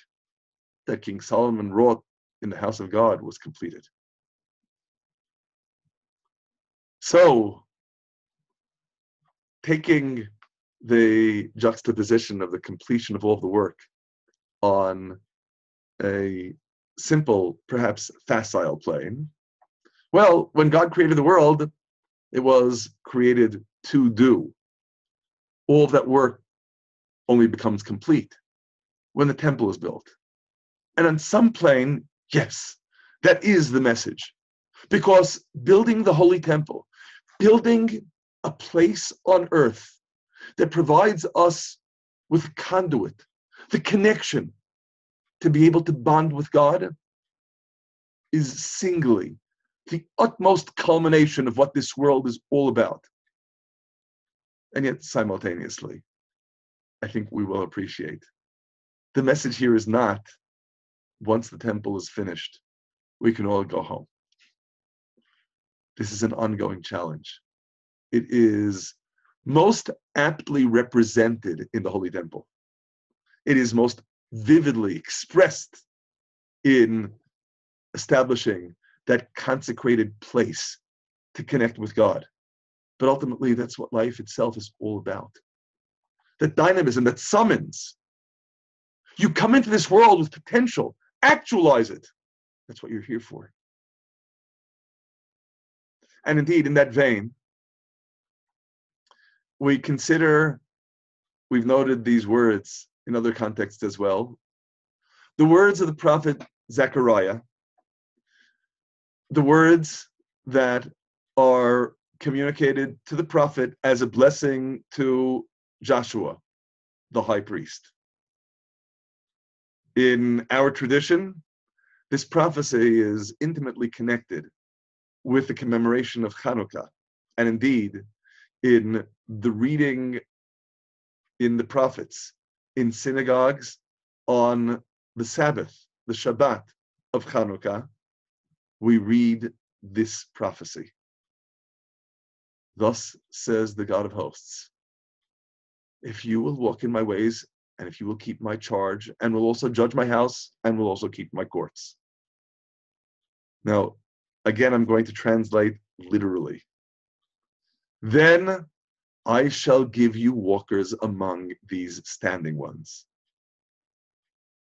that King Solomon wrought in the house of God was completed. So, taking the juxtaposition of the completion of all the work on a simple, perhaps facile plane, well, when God created the world, it was created to do. All of that work only becomes complete when the temple is built. And on some plane, yes, that is the message. Because building the Holy Temple, building a place on earth that provides us with conduit, the connection to be able to bond with God, is singly the utmost culmination of what this world is all about. And yet, simultaneously, I think we will appreciate the message here is not, once the temple is finished, we can all go home. This is an ongoing challenge. It is most aptly represented in the Holy Temple. It is most vividly expressed in establishing that consecrated place to connect with God. But ultimately, that's what life itself is all about. That dynamism that summons. You come into this world with potential actualize it. That's what you're here for. And indeed, in that vein, we consider, we've noted these words in other contexts as well, the words of the prophet Zechariah, the words that are communicated to the prophet as a blessing to Joshua, the high priest. In our tradition, this prophecy is intimately connected with the commemoration of Chanukkah. And indeed, in the reading in the prophets, in synagogues, on the Sabbath, the Shabbat of Chanukkah, we read this prophecy. Thus says the God of hosts, if you will walk in my ways, and if you will keep my charge, and will also judge my house, and will also keep my courts. Now, again, I'm going to translate literally. Then I shall give you walkers among these standing ones.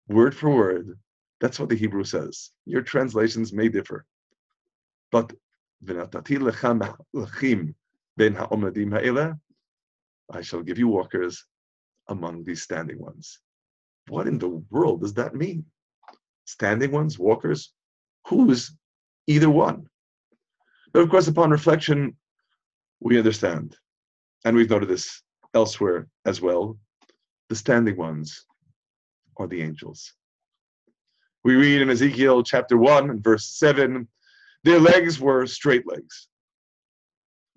Word for word, that's what the Hebrew says. Your translations may differ. But I shall give you walkers among these standing ones. What in the world does that mean? Standing ones, walkers? Who's either one? But of course, upon reflection, we understand, and we've noted this elsewhere as well, the standing ones are the angels. We read in Ezekiel chapter one and verse seven, their legs were straight legs.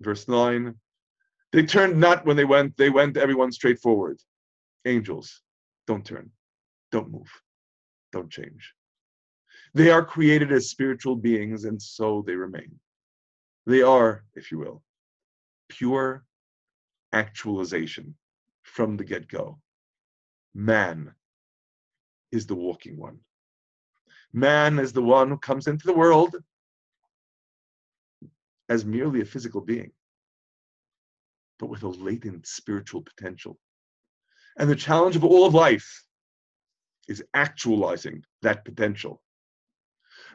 Verse nine, they turned not when they went, they went everyone straight forward. Angels, don't turn, don't move, don't change. They are created as spiritual beings, and so they remain. They are, if you will, pure actualization from the get-go. Man is the walking one. Man is the one who comes into the world as merely a physical being, but with a latent spiritual potential. And the challenge of all of life is actualizing that potential.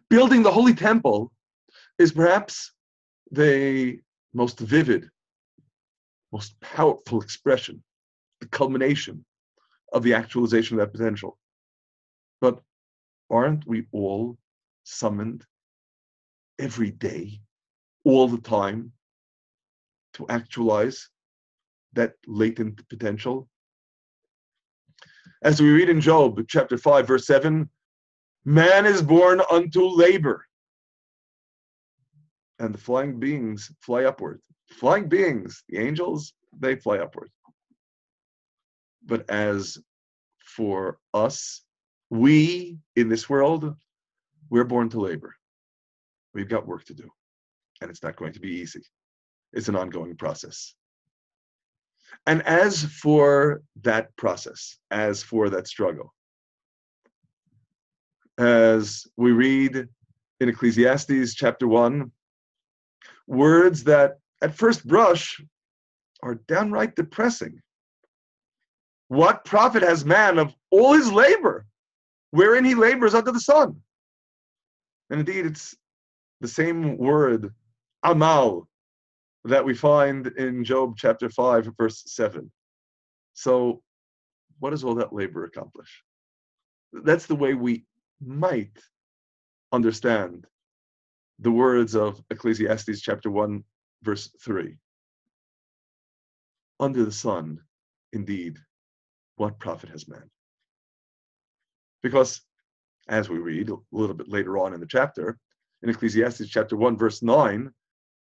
Building the Holy Temple is perhaps the most vivid, most powerful expression, the culmination of the actualization of that potential. But aren't we all summoned every day, all the time, to actualize that latent potential? As we read in Job chapter five, verse seven, man is born unto labor, and the flying beings fly upward. Flying beings, the angels, they fly upward. But as for us, we in this world, we're born to labor. We've got work to do, and it's not going to be easy. It's an ongoing process. And as for that process, as for that struggle, as we read in Ecclesiastes chapter one, words that at first brush are downright depressing. What profit has man of all his labor, wherein he labors under the sun? And indeed, it's the same word, amal, that we find in Job chapter five, verse seven. So what does all that labor accomplish? That's the way we might understand the words of Ecclesiastes chapter one, verse three. Under the sun, indeed, what profit has man? Because, as we read a little bit later on in the chapter, in Ecclesiastes chapter one, verse nine,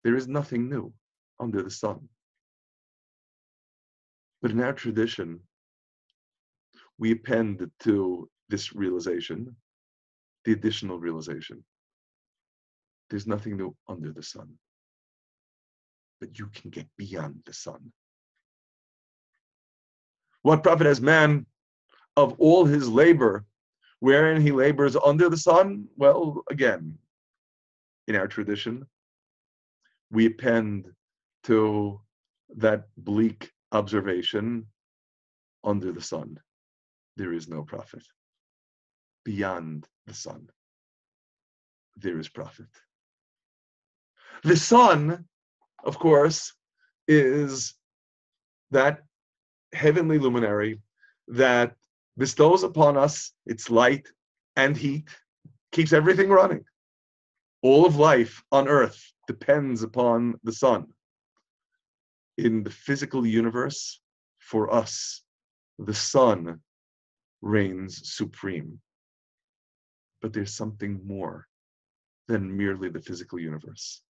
there is nothing new under the sun. But in our tradition, we append to this realization the additional realization. There's nothing new under the sun. But you can get beyond the sun. What profit has man of all his labor, wherein he labors under the sun? Well, again, in our tradition, we append to that bleak observation, under the sun, there is no profit. beyond the sun, there is profit. The sun, of course, is that heavenly luminary that bestows upon us its light and heat, keeps everything running. All of life on earth depends upon the sun. In the physical universe, for us, the sun reigns supreme. But there's something more than merely the physical universe.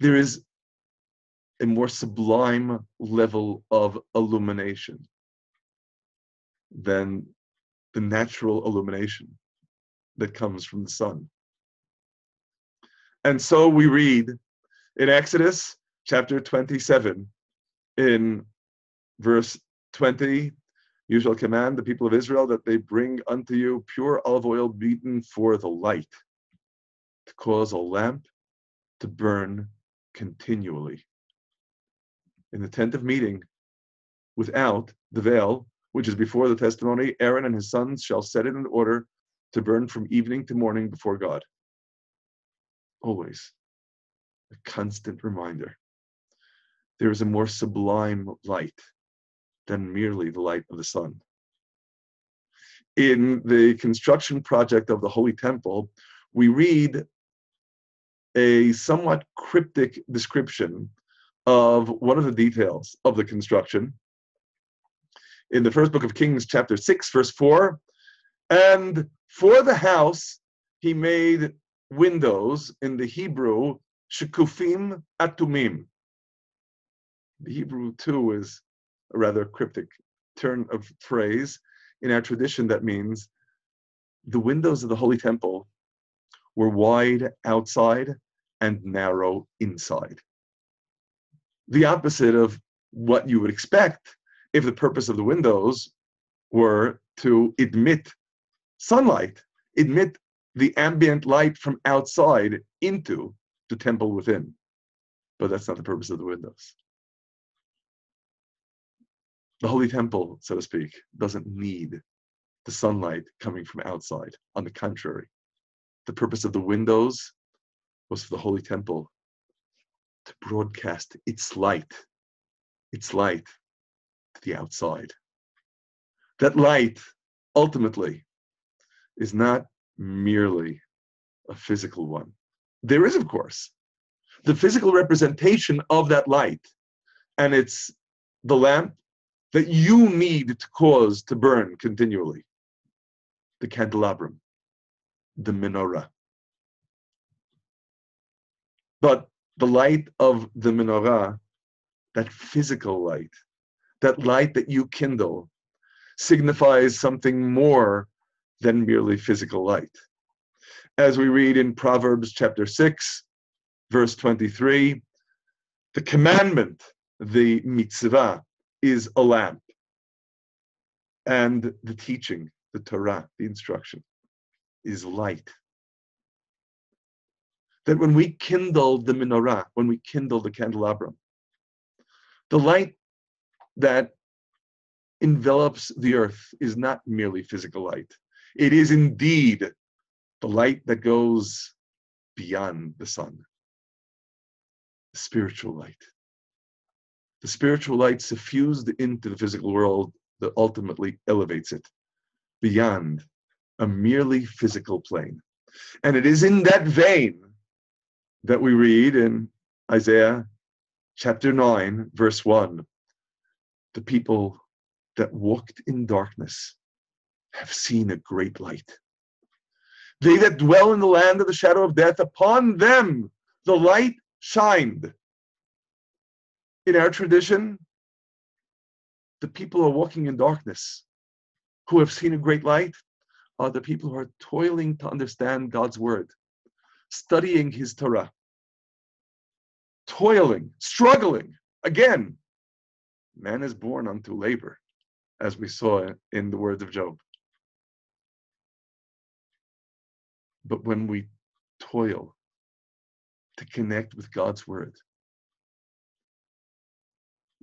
There is a more sublime level of illumination than the natural illumination that comes from the sun. And so we read in Exodus chapter twenty-seven, in verse twenty, you shall command the people of Israel that they bring unto you pure olive oil beaten for the light, to cause a lamp to burn continually in the tent of meeting without the veil, which is before the testimony. Aaron and his sons shall set it in order to burn from evening to morning before God. Always a constant reminder. There is a more sublime light than merely the light of the sun. In the construction project of the Holy Temple, we read a somewhat cryptic description of one of the details of the construction. In the first book of Kings, chapter six, verse four, and for the house he made windows, in the Hebrew, shekufim atumim. The Hebrew, too, is a rather cryptic turn of phrase. In our tradition, that means the windows of the Holy Temple were wide outside and narrow inside. The opposite of what you would expect if the purpose of the windows were to admit sunlight, admit the ambient light from outside into the temple within. But that's not the purpose of the windows. The Holy Temple, so to speak, doesn't need the sunlight coming from outside. On the contrary, the purpose of the windows was for the Holy Temple to broadcast its light, its light to the outside. That light, ultimately, is not merely a physical one. There is, of course, the physical representation of that light, and it's the lamp that you need to cause to burn continually, the candelabrum, the menorah. But the light of the menorah, that physical light, that light that you kindle, signifies something more than merely physical light. As we read in Proverbs chapter six, verse twenty-three, the commandment, the mitzvah, is a lamp, and the teaching, the Torah, the instruction, is light. That when we kindle the menorah, when we kindle the candelabrum, the light that envelops the earth is not merely physical light. It is indeed the light that goes beyond the sun, the spiritual light. The spiritual light suffused into the physical world that ultimately elevates it beyond a merely physical plane. And it is in that vein that we read in Isaiah chapter nine, verse one, the people that walked in darkness have seen a great light. They that dwell in the land of the shadow of death, upon them the light shined. In our tradition, the people who are walking in darkness, who have seen a great light, are the people who are toiling to understand God's word, studying his Torah, toiling, struggling. Again, man is born unto labor, as we saw in the words of Job. But when we toil to connect with God's word,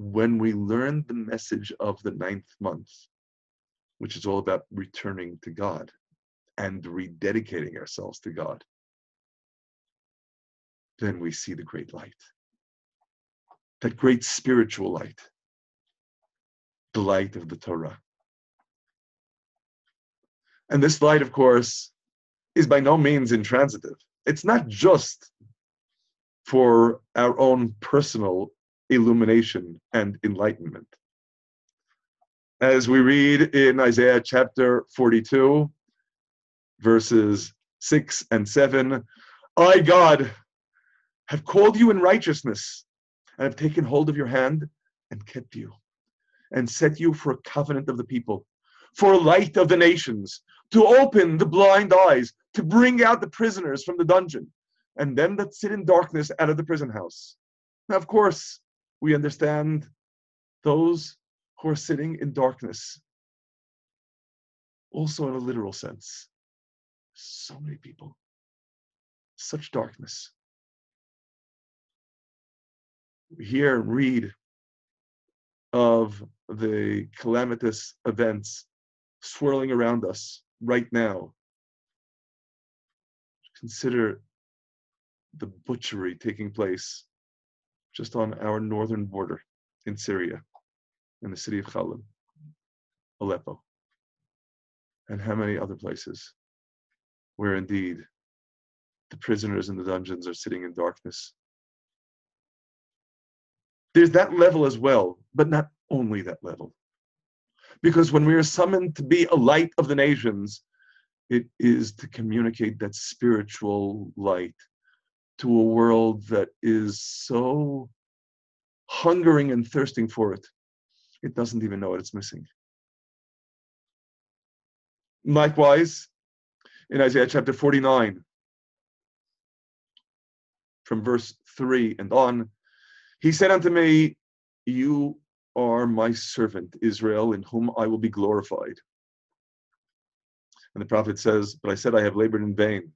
when we learn the message of the ninth month, which is all about returning to God and rededicating ourselves to God, then we see the great light, that great spiritual light, the light of the Torah. And this light, of course, is by no means intransitive. It's not just for our own personal illumination and enlightenment. As we read in Isaiah chapter forty-two, verses six and seven, I, God, have called you in righteousness, and have taken hold of your hand and kept you, and set you for a covenant of the people, for a light of the nations, to open the blind eyes, to bring out the prisoners from the dungeon, and them that sit in darkness out of the prison house. Now, of course, we understand those who are sitting in darkness, also in a literal sense. So many people, such darkness. We hear and read of the calamitous events swirling around us right now. Consider the butchery taking place just on our northern border in Syria, in the city of Khalid, Aleppo, and how many other places where indeed the prisoners in the dungeons are sitting in darkness. There's that level as well, but not only that level. Because when we are summoned to be a light of the nations, it is to communicate that spiritual light to a world that is so hungering and thirsting for it, it doesn't even know what it's missing. Likewise, in Isaiah chapter forty-nine, from verse three and on, he said unto me, you are my servant, Israel, in whom I will be glorified. And the prophet says, but I said, I have labored in vain.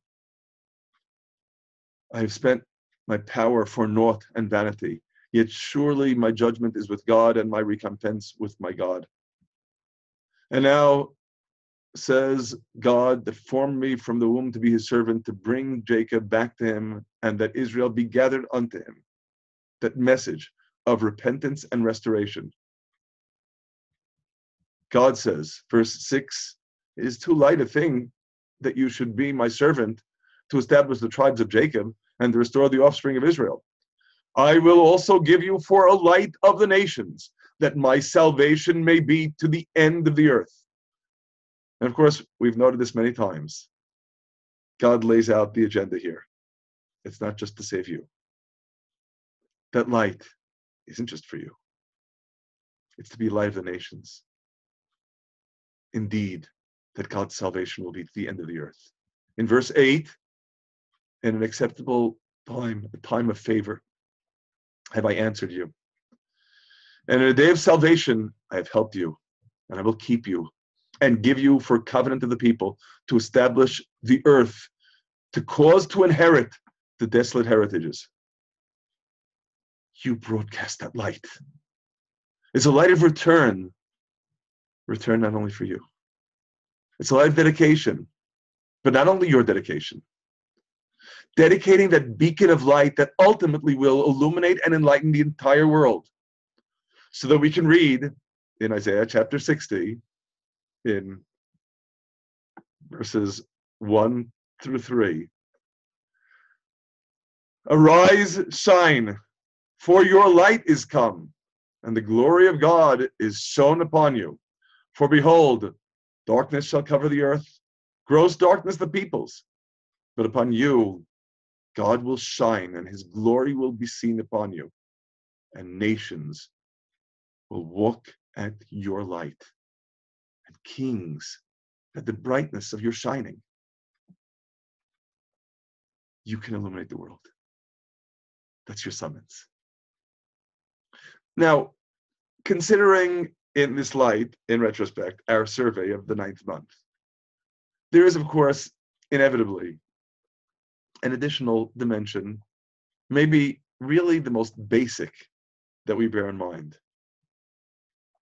I have spent my power for naught and vanity. Yet surely my judgment is with God, and my recompense with my God. And now says God, that formed me from the womb to be his servant, to bring Jacob back to him, and that Israel be gathered unto him. That message of repentance and restoration. God says, verse six, it is too light a thing that you should be my servant to establish the tribes of Jacob and to restore the offspring of Israel. I will also give you for a light of the nations, that my salvation may be to the end of the earth. And of course, we've noted this many times. God lays out the agenda here. It's not just to save you. That light isn't just for you. It's to be light of the nations. Indeed, that God's salvation will be to the end of the earth. In verse eight, in an acceptable time, a time of favor, have I answered you. And in a day of salvation, I have helped you, and I will keep you, and give you for covenant of the people, to establish the earth, to cause to inherit the desolate heritages. You broadcast that light. It's a light of return. Return not only for you. It's a light of dedication, but not only your dedication. Dedicating that beacon of light that ultimately will illuminate and enlighten the entire world. So that we can read in Isaiah chapter sixty, in verses one through three, arise, shine, for your light is come, and the glory of God is shone upon you. For behold, darkness shall cover the earth, gross darkness the peoples. But upon you, God will shine, and his glory will be seen upon you, and nations will walk at your light, and kings at the brightness of your shining. You can illuminate the world. That's your summons. Now, considering in this light, in retrospect, our survey of the ninth month, there is, of course, inevitably an additional dimension, maybe really the most basic that we bear in mind.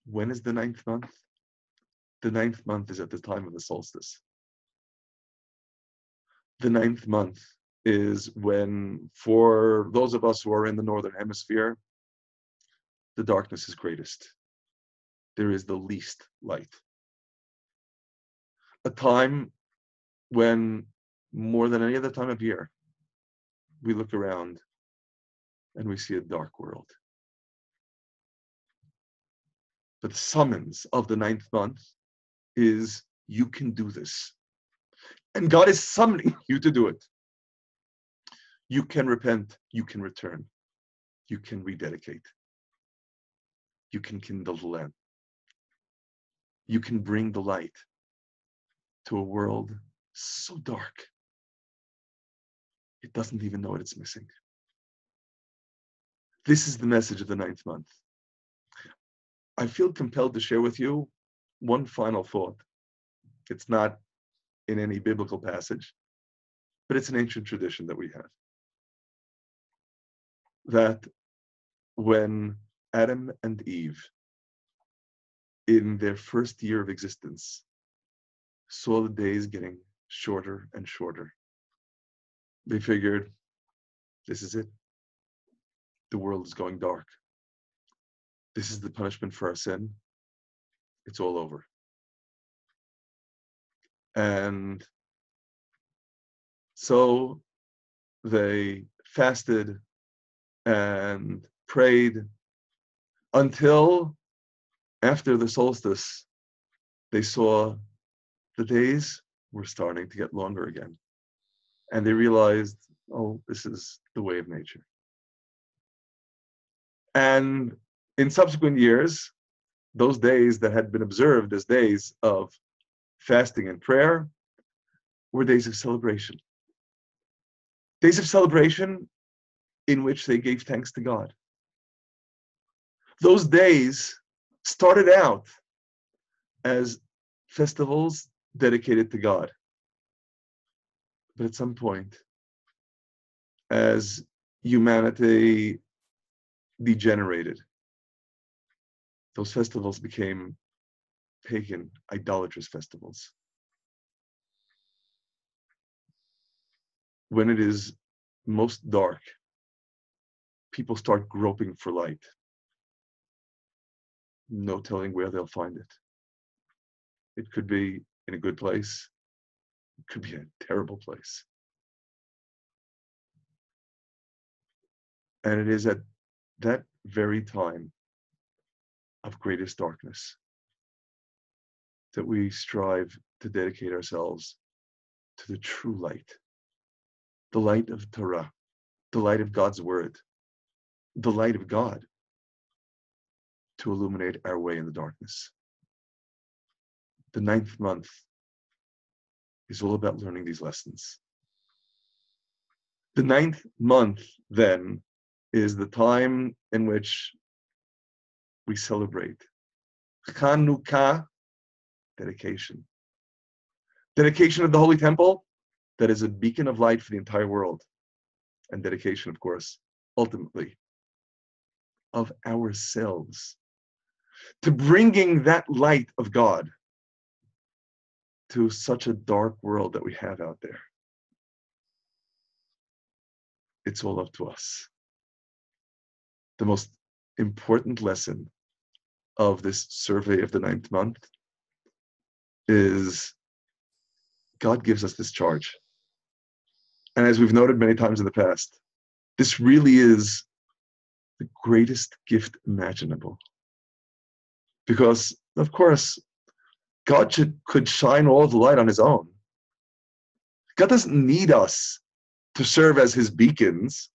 When is the ninth month? The ninth month is at the time of the solstice. the ninth month is when, for those of us who are in the northern hemisphere, the darkness is greatest. There is the least light. A time when, more than any other time of year, we look around and we see a dark world. But the summons of the ninth month is, you can do this. And God is summoning you to do it. You can repent. You can return. You can rededicate. You can kindle the lamp. You can bring the light to a world so dark, it doesn't even know what it's missing. This is the message of the ninth month. I feel compelled to share with you one final thought. It's not in any biblical passage, but it's an ancient tradition that we have. That when Adam and Eve, in their first year of existence, saw the days getting shorter and shorter, they figured, this is it. The world is going dark. This is the punishment for our sin. It's all over. And so they fasted and prayed until after the solstice, they saw the days were starting to get longer again. And they realized, oh, this is the way of nature. And in subsequent years, those days that had been observed as days of fasting and prayer were days of celebration. Days of celebration in which they gave thanks to God. Those days started out as festivals dedicated to God. But at some point, as humanity degenerated, those festivals became pagan, idolatrous festivals. When it is most dark, people start groping for light. No telling where they'll find it. It could be in a good place. It could be a terrible place. And it is at that very time of greatest darkness that we strive to dedicate ourselves to the true light, the light of Torah, the light of God's word, the light of God, to illuminate our way in the darkness. The ninth month is all about learning these lessons. The ninth month, then, is the time in which we celebrate Chanukkah, dedication. Dedication of the Holy Temple, that is a beacon of light for the entire world. And dedication, of course, ultimately, of ourselves to bringing that light of God to such a dark world that we have out there. It's all up to us. The most important lesson of this survey of the ninth month is God gives us this charge. And as we've noted many times in the past, this really is the greatest gift imaginable. Because, of course, God should, could shine all the light on his own. God doesn't need us to serve as his beacons.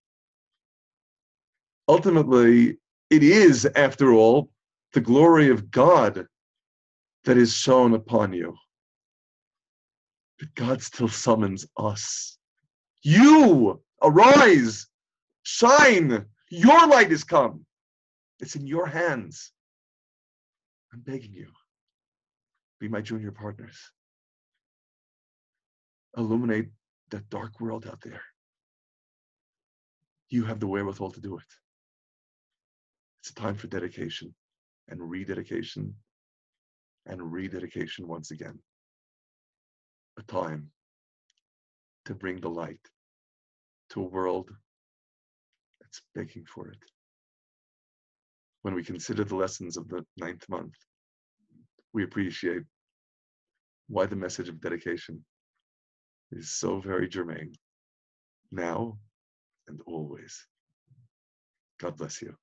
Ultimately, it is, after all, the glory of God that is shown upon you. But God still summons us. You, arise, shine, your light is come. It's in your hands. I'm begging you, be my junior partners. Illuminate that dark world out there. You have the wherewithal to do it. It's a time for dedication and rededication and rededication once again. A time to bring the light to a world that's begging for it. When we consider the lessons of the ninth month, we appreciate why the message of dedication is so very germane now and always. God bless you.